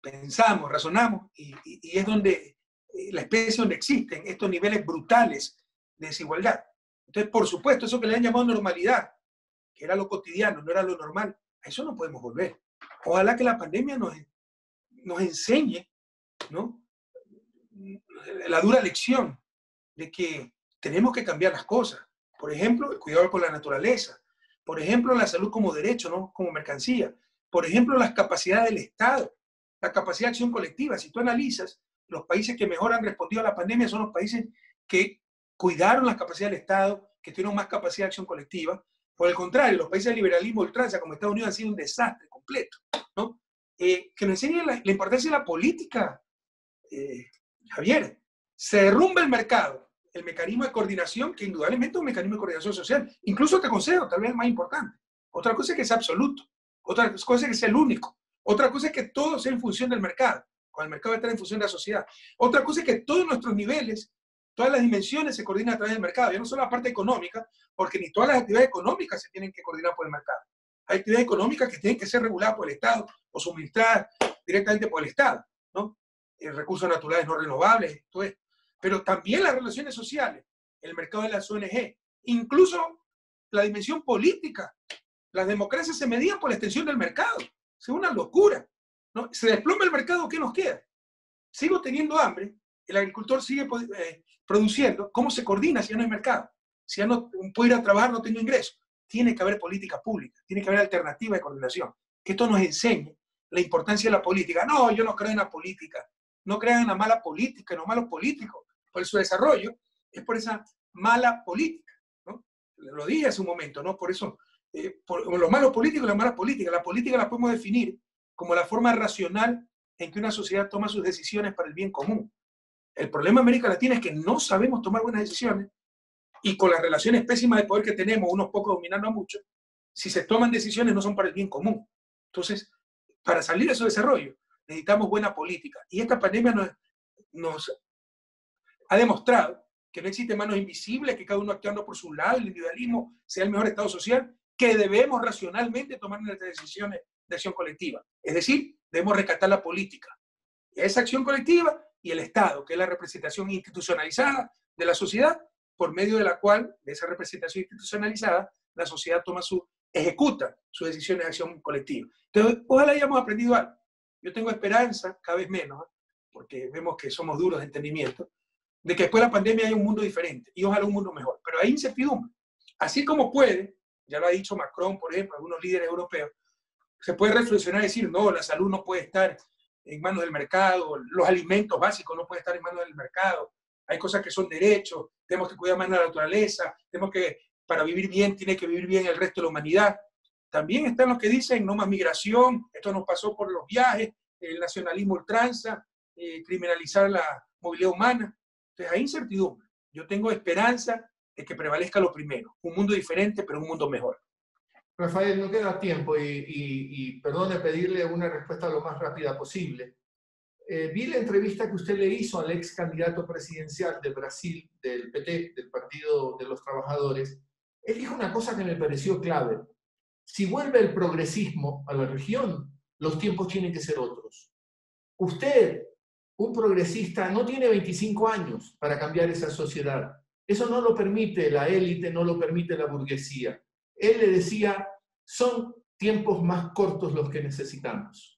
Pensamos, razonamos, y es donde la especie donde existen estos niveles brutales de desigualdad. Entonces, por supuesto, eso que le han llamado normalidad, que era lo cotidiano, no era lo normal, a eso no podemos volver. Ojalá que la pandemia nos enseñe, ¿no?, la dura lección de que tenemos que cambiar las cosas. Por ejemplo, el cuidado con la naturaleza. Por ejemplo, la salud como derecho, no como mercancía. Por ejemplo, las capacidades del Estado, la capacidad de acción colectiva. Si tú analizas, los países que mejor han respondido a la pandemia son los países que cuidaron las capacidades del Estado, que tuvieron más capacidad de acción colectiva. Por el contrario, los países de liberalismo ultranza, como Estados Unidos, han sido un desastre completo, ¿no? Que nos enseñe la importancia de la política, Javier. Se derrumba el mercado, el mecanismo de coordinación, que indudablemente es un mecanismo de coordinación social. Incluso te aconsejo, tal vez más importante. Otra cosa es que sea absoluto. Otra cosa es que sea el único. Otra cosa es que todo sea en función del mercado. Cuando el mercado está en función de la sociedad. Otra cosa es que todos nuestros niveles, todas las dimensiones se coordinan a través del mercado. Ya no solo la parte económica, porque ni todas las actividades económicas se tienen que coordinar por el mercado. Hay actividades económicas que tienen que ser reguladas por el Estado o suministradas directamente por el Estado, ¿no? Recursos naturales no renovables, todo esto. Pero también las relaciones sociales, el mercado de las ONG, incluso la dimensión política. Las democracias se medían por la extensión del mercado. Es una locura, ¿no? Se desploma el mercado, ¿qué nos queda? Sigo teniendo hambre, el agricultor sigue produciendo. ¿Cómo se coordina si ya no hay mercado? Si ya no puedo ir a trabajar, no tengo ingresos. Tiene que haber política pública, tiene que haber alternativa de coordinación. Que esto nos enseñe la importancia de la política. No, yo no creo en la política. No crean en la mala política, en los malos políticos. Por su desarrollo es por esa mala política, ¿no? Lo dije hace un momento, ¿no? Por eso, por los malos políticos y las malas políticas. La política la podemos definir como la forma racional en que una sociedad toma sus decisiones para el bien común. El problema en América Latina es que no sabemos tomar buenas decisiones y con las relaciones pésimas de poder que tenemos, unos pocos dominando a muchos, si se toman decisiones no son para el bien común. Entonces, para salir de ese desarrollo, necesitamos buena política. Y esta pandemia nos ha demostrado que no existen manos invisibles, que cada uno actuando por su lado, el individualismo sea el mejor estado social, que debemos racionalmente tomar nuestras decisiones de acción colectiva. Es decir, debemos rescatar la política. Y esa acción colectiva y el Estado, que es la representación institucionalizada de la sociedad, por medio de la cual, de esa representación institucionalizada, la sociedad ejecuta sus decisiones de acción colectiva. Entonces, ojalá hayamos aprendido algo. Yo tengo esperanza, cada vez menos, porque vemos que somos duros de entendimiento, de que después de la pandemia hay un mundo diferente, y ojalá un mundo mejor. Pero hay incertidumbre. Así como puede, ya lo ha dicho Macron, por ejemplo, algunos líderes europeos, se puede reflexionar y decir, no, la salud no puede estar en manos del mercado, los alimentos básicos no pueden estar en manos del mercado, hay cosas que son derechos, tenemos que cuidar más la naturaleza, tenemos que, para vivir bien, tiene que vivir bien el resto de la humanidad. También están los que dicen no más migración, esto nos pasó por los viajes, el nacionalismo ultranza, criminalizar la movilidad humana. Entonces hay incertidumbre. Yo tengo esperanza de que prevalezca lo primero, un mundo diferente, pero un mundo mejor. Rafael, no queda tiempo y perdone pedirle una respuesta lo más rápida posible. Vi la entrevista que usted le hizo al ex candidato presidencial de Brasil, del PT, del Partido de los Trabajadores. Él dijo una cosa que me pareció clave. Si vuelve el progresismo a la región, los tiempos tienen que ser otros. Usted, un progresista, no tiene 25 años para cambiar esa sociedad. Eso no lo permite la élite, no lo permite la burguesía. Él le decía, son tiempos más cortos los que necesitamos.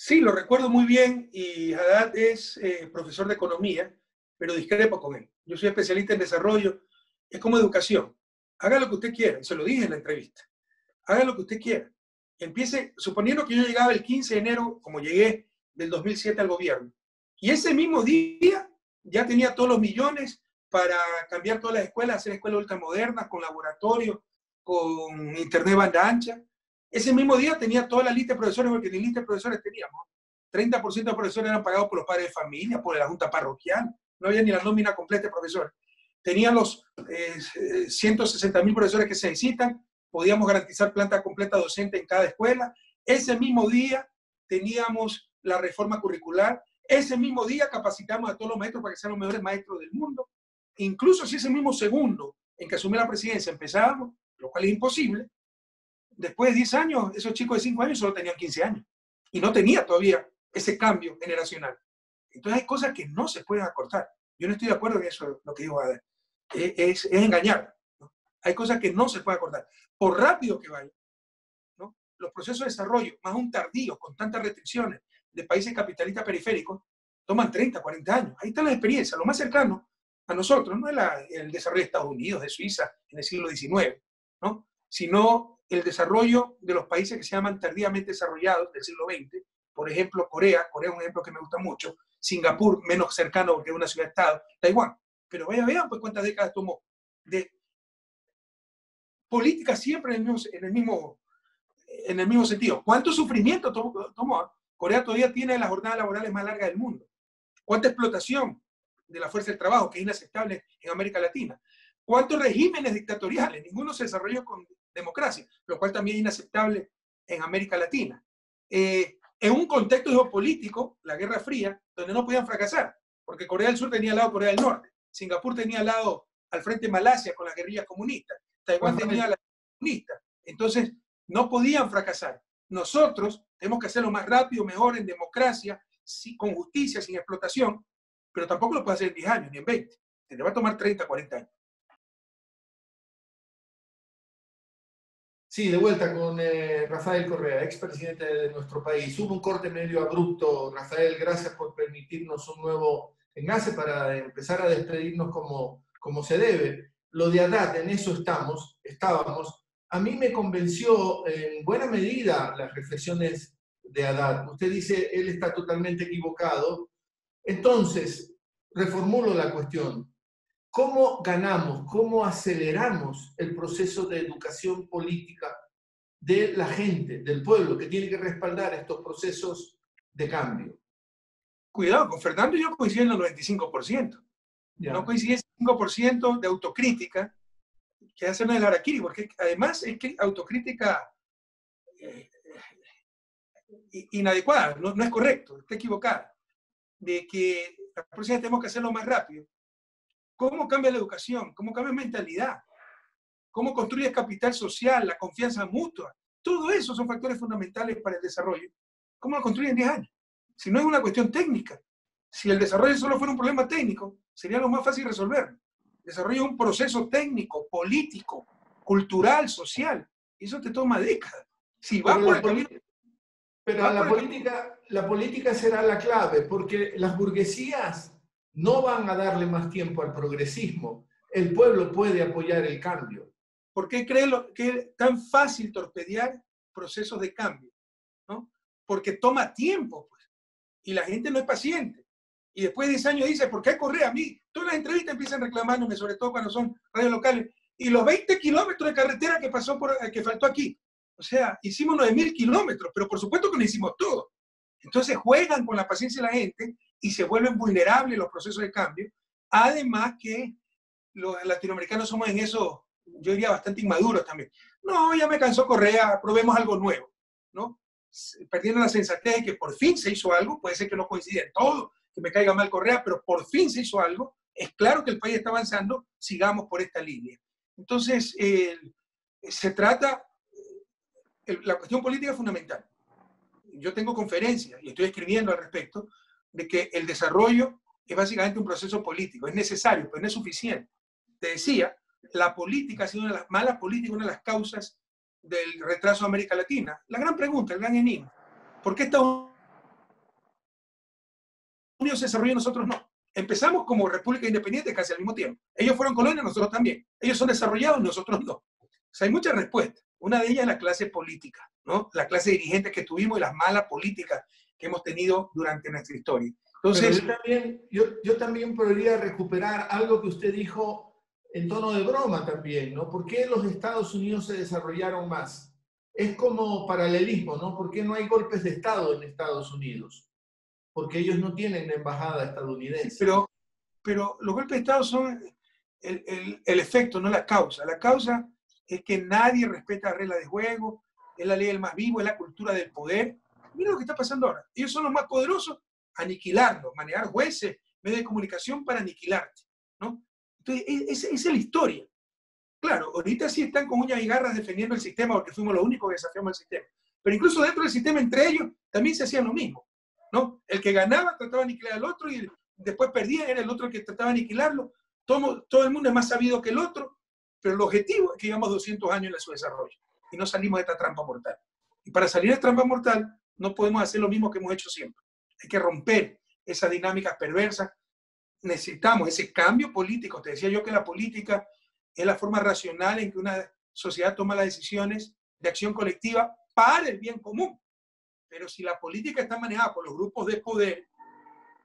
Sí, lo recuerdo muy bien y Haddad es profesor de economía, pero discrepo con él. Yo soy especialista en desarrollo, es como educación. Haga lo que usted quiera, se lo dije en la entrevista. Haga lo que usted quiera. empiece, suponiendo que yo llegaba el 15 de enero, como llegué del 2007 al gobierno, y ese mismo día ya tenía todos los millones para cambiar todas las escuelas, hacer escuelas ultramodernas, con laboratorio, con internet banda ancha. Ese mismo día tenía toda la lista de profesores, porque ni lista de profesores teníamos. 30% de profesores eran pagados por los padres de familia, por la junta parroquial. No había ni la nómina completa de profesores. Tenían los 160.000 profesores que se necesitan. Podíamos garantizar planta completa docente en cada escuela. Ese mismo día teníamos la reforma curricular. Ese mismo día capacitamos a todos los maestros para que sean los mejores maestros del mundo. Incluso si ese mismo segundo en que asumí la presidencia empezábamos, lo cual es imposible, después de 10 años, esos chicos de 5 años solo tenían 15 años. Y no tenía todavía ese cambio generacional. Entonces hay cosas que no se pueden acortar. Yo no estoy de acuerdo en eso, lo que digo, Adel. Es engañar, ¿no? Hay cosas que no se pueden acortar. Por rápido que vaya, ¿no? Los procesos de desarrollo, más un tardío, con tantas restricciones, de países capitalistas periféricos, toman 30, 40 años. Ahí está la experiencia. Lo más cercano a nosotros no es el desarrollo de Estados Unidos, de Suiza, en el siglo XIX, ¿no? Sino el desarrollo de los países que se llaman tardíamente desarrollados del siglo XX, por ejemplo, Corea es un ejemplo que me gusta mucho, Singapur, menos cercano porque es una ciudad-estado, Taiwán. Pero vean pues cuántas décadas tomó de política siempre en el mismo sentido. ¿Cuánto sufrimiento tomó? Corea todavía tiene las jornadas laborales más largas del mundo. ¿Cuánta explotación de la fuerza del trabajo, que es inaceptable en América Latina? ¿Cuántos regímenes dictatoriales? Ninguno se desarrolló con democracia, lo cual también es inaceptable en América Latina. En un contexto geopolítico, la Guerra Fría, donde no podían fracasar, porque Corea del Sur tenía al lado Corea del Norte, Singapur tenía al lado al frente Malasia con las guerrillas comunistas, Taiwán tenía a la comunista. Entonces, no podían fracasar. Nosotros tenemos que hacerlo más rápido, mejor, en democracia, con justicia, sin explotación, pero tampoco lo puede hacer en 10 años, ni en 20. Se le va a tomar 30, 40 años. Sí, de vuelta con Rafael Correa, expresidente de nuestro país. Hubo un corte medio abrupto. Rafael, gracias por permitirnos un nuevo enlace para empezar a despedirnos como se debe. Lo de Haddad, en eso estábamos. A mí me convenció en buena medida las reflexiones de Haddad. Usted dice, él está totalmente equivocado. Entonces, reformulo la cuestión. ¿Cómo ganamos, cómo aceleramos el proceso de educación política de la gente, del pueblo, que tiene que respaldar estos procesos de cambio? Cuidado, con Fernando yo coincido en el 95%. Ya. No coincido en el 5% de autocrítica, que hace una de la harakiri, porque además es que autocrítica inadecuada, no es correcto, está equivocada. De que la próxima tenemos que hacerlo más rápido. ¿Cómo cambia la educación? ¿Cómo cambia la mentalidad? ¿Cómo construyes capital social, la confianza mutua? Todo eso son factores fundamentales para el desarrollo. ¿Cómo lo construyen en 10 años? Si no es una cuestión técnica. Si el desarrollo solo fuera un problema técnico, sería lo más fácil resolver. El desarrollo es un proceso técnico, político, cultural, social. Y eso te toma décadas. Si va por el camino... Pero la política será la clave, porque las burguesías no van a darle más tiempo al progresismo. El pueblo puede apoyar el cambio. ¿Por qué cree que es tan fácil torpedear procesos de cambio? ¿No? Porque toma tiempo, pues, y la gente no es paciente. Y después de 10 años dice, ¿por qué Correa? A mí, todas las entrevistas empiezan reclamándome, sobre todo cuando son radios locales, y los 20 kilómetros de carretera que faltó aquí. O sea, hicimos 9.000 kilómetros, pero por supuesto que no hicimos todo. Entonces juegan con la paciencia de la gente y se vuelven vulnerables los procesos de cambio. Además que los latinoamericanos somos en eso, yo diría, bastante inmaduros también. No, ya me cansó Correa, probemos algo nuevo, ¿no? Perdiendo la sensatez de que por fin se hizo algo, puede ser que no coincida en todo, que me caiga mal Correa, pero por fin se hizo algo, es claro que el país está avanzando, sigamos por esta línea. Entonces, se trata... La cuestión política es fundamental. Yo tengo conferencias y estoy escribiendo al respecto de que el desarrollo es básicamente un proceso político. Es necesario, pero no es suficiente. Te decía, la política ha sido una de las malas políticas, una de las causas del retraso de América Latina. La gran pregunta, el gran enigma. ¿Por qué Estados Unidos se desarrolló y nosotros no? Empezamos como república independiente casi al mismo tiempo. Ellos fueron colonia, nosotros también. Ellos son desarrollados, nosotros no. O sea, hay muchas respuestas. Una de ellas la clase política, ¿no? La clase dirigente que tuvimos y las malas políticas que hemos tenido durante nuestra historia. Entonces, yo también podría recuperar algo que usted dijo en tono de broma también, ¿no? ¿Por qué los Estados Unidos se desarrollaron más? Es como paralelismo, ¿no? ¿Por qué no hay golpes de Estado en Estados Unidos? Porque ellos no tienen embajada estadounidense. Pero los golpes de Estado son el efecto, no la causa. La causa es que nadie respeta las reglas de juego, es la ley del más vivo, es la cultura del poder. Mira lo que está pasando ahora. Ellos son los más poderosos, aniquilarlos, manejar jueces, medios de comunicación para aniquilarte, ¿no? Entonces, esa es la historia. Claro, ahorita sí están con uñas y garras defendiendo el sistema porque fuimos los únicos que desafiamos el sistema. Pero incluso dentro del sistema, entre ellos, también se hacían lo mismo, ¿no? El que ganaba trataba de aniquilar al otro y después perdía, era el otro el que trataba de aniquilarlo. Todo el mundo es más sabido que el otro, pero el objetivo es que llevamos 200 años en su desarrollo y no salimos de esta trampa mortal. Y para salir de esta trampa mortal no podemos hacer lo mismo que hemos hecho siempre. Hay que romper esas dinámicas perversas. Necesitamos ese cambio político. Te decía yo que la política es la forma racional en que una sociedad toma las decisiones de acción colectiva para el bien común. Pero si la política está manejada por los grupos de poder,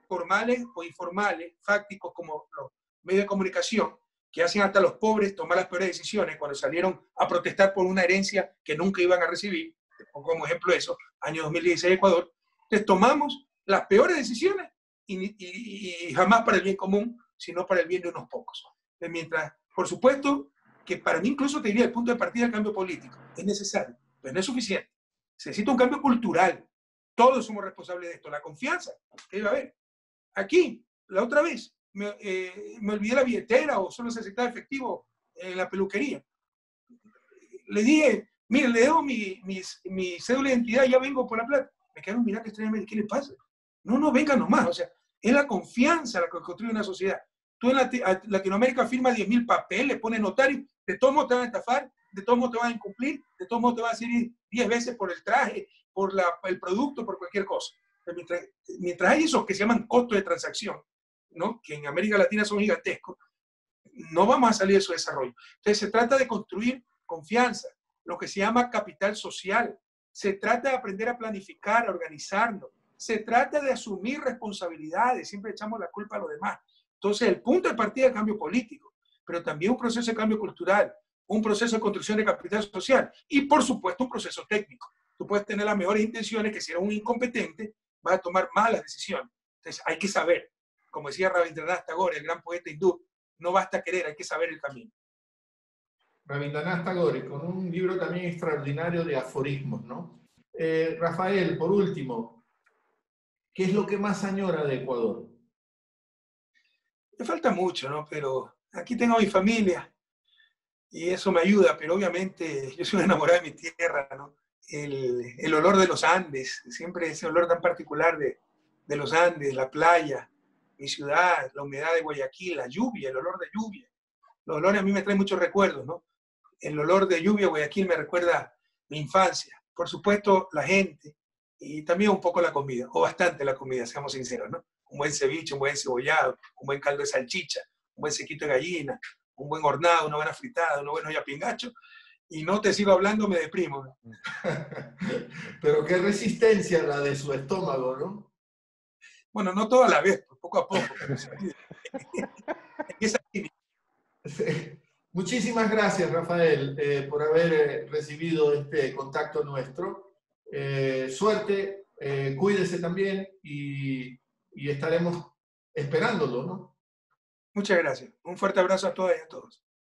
formales o informales, fácticos como los medios de comunicación, que hacen hasta a los pobres tomar las peores decisiones cuando salieron a protestar por una herencia que nunca iban a recibir, como ejemplo eso, año 2016 Ecuador, les tomamos las peores decisiones y jamás para el bien común, sino para el bien de unos pocos. Mientras, por supuesto, que para mí incluso te diría el punto de partida del cambio político, es necesario, pero no es suficiente. Se necesita un cambio cultural. Todos somos responsables de esto. La confianza que iba a haber. Aquí, la otra vez, me olvidé la billetera o solo se aceptaba efectivo en la peluquería. Le dije, mire, le debo mi cédula de identidad, ya vengo por la plata. Me quedaron, mirá que extrañamente, ¿qué le pasa? No, venga nomás. O sea, es la confianza la que construye una sociedad. Tú en Latinoamérica firmas 10.000 papeles, pones notario, de todos modos te van a estafar, de todos modos te van a incumplir, de todos modos te van a decir 10 veces por el traje, por el producto, por cualquier cosa. Mientras hay esos que se llaman costos de transacción, ¿no? Que en América Latina son gigantescos, no vamos a salir de su desarrollo. Entonces se trata de construir confianza, lo que se llama capital social. Se trata de aprender a planificar, a organizarnos. Se trata de asumir responsabilidades, siempre echamos la culpa a los demás. Entonces, el punto de partida es el cambio político, pero también un proceso de cambio cultural, un proceso de construcción de capital social y, por supuesto, un proceso técnico. Tú puedes tener las mejores intenciones, que si eres un incompetente, vas a tomar malas decisiones. Entonces, hay que saber. Como decía Rabindranath Tagore, el gran poeta hindú, no basta querer, hay que saber el camino. Rabindranath Tagore, con un libro también extraordinario de aforismos, ¿no? Rafael, por último, ¿qué es lo que más añora de Ecuador? Me falta mucho, ¿no? Pero aquí tengo a mi familia y eso me ayuda, pero obviamente yo soy un enamorado de mi tierra, ¿no? El olor de los Andes, siempre ese olor tan particular de los Andes, la playa, mi ciudad, la humedad de Guayaquil, la lluvia, el olor de lluvia. Los olores a mí me traen muchos recuerdos, ¿no? El olor de lluvia de Guayaquil me recuerda mi infancia. Por supuesto, la gente y también un poco la comida, o bastante la comida, seamos sinceros, ¿no? Un buen ceviche, un buen cebollado, un buen caldo de salchicha, un buen sequito de gallina, un buen hornado, una buena fritada, unos buenos yapingachos, y no te sigo hablando, me deprimo. Pero qué resistencia la de su estómago, ¿no? Bueno, no toda la vez, poco a poco. Sí. Muchísimas gracias, Rafael, por haber recibido este contacto nuestro. Suerte, cuídese también y estaremos esperándolo, ¿no? Muchas gracias. Un fuerte abrazo a todas y a todos.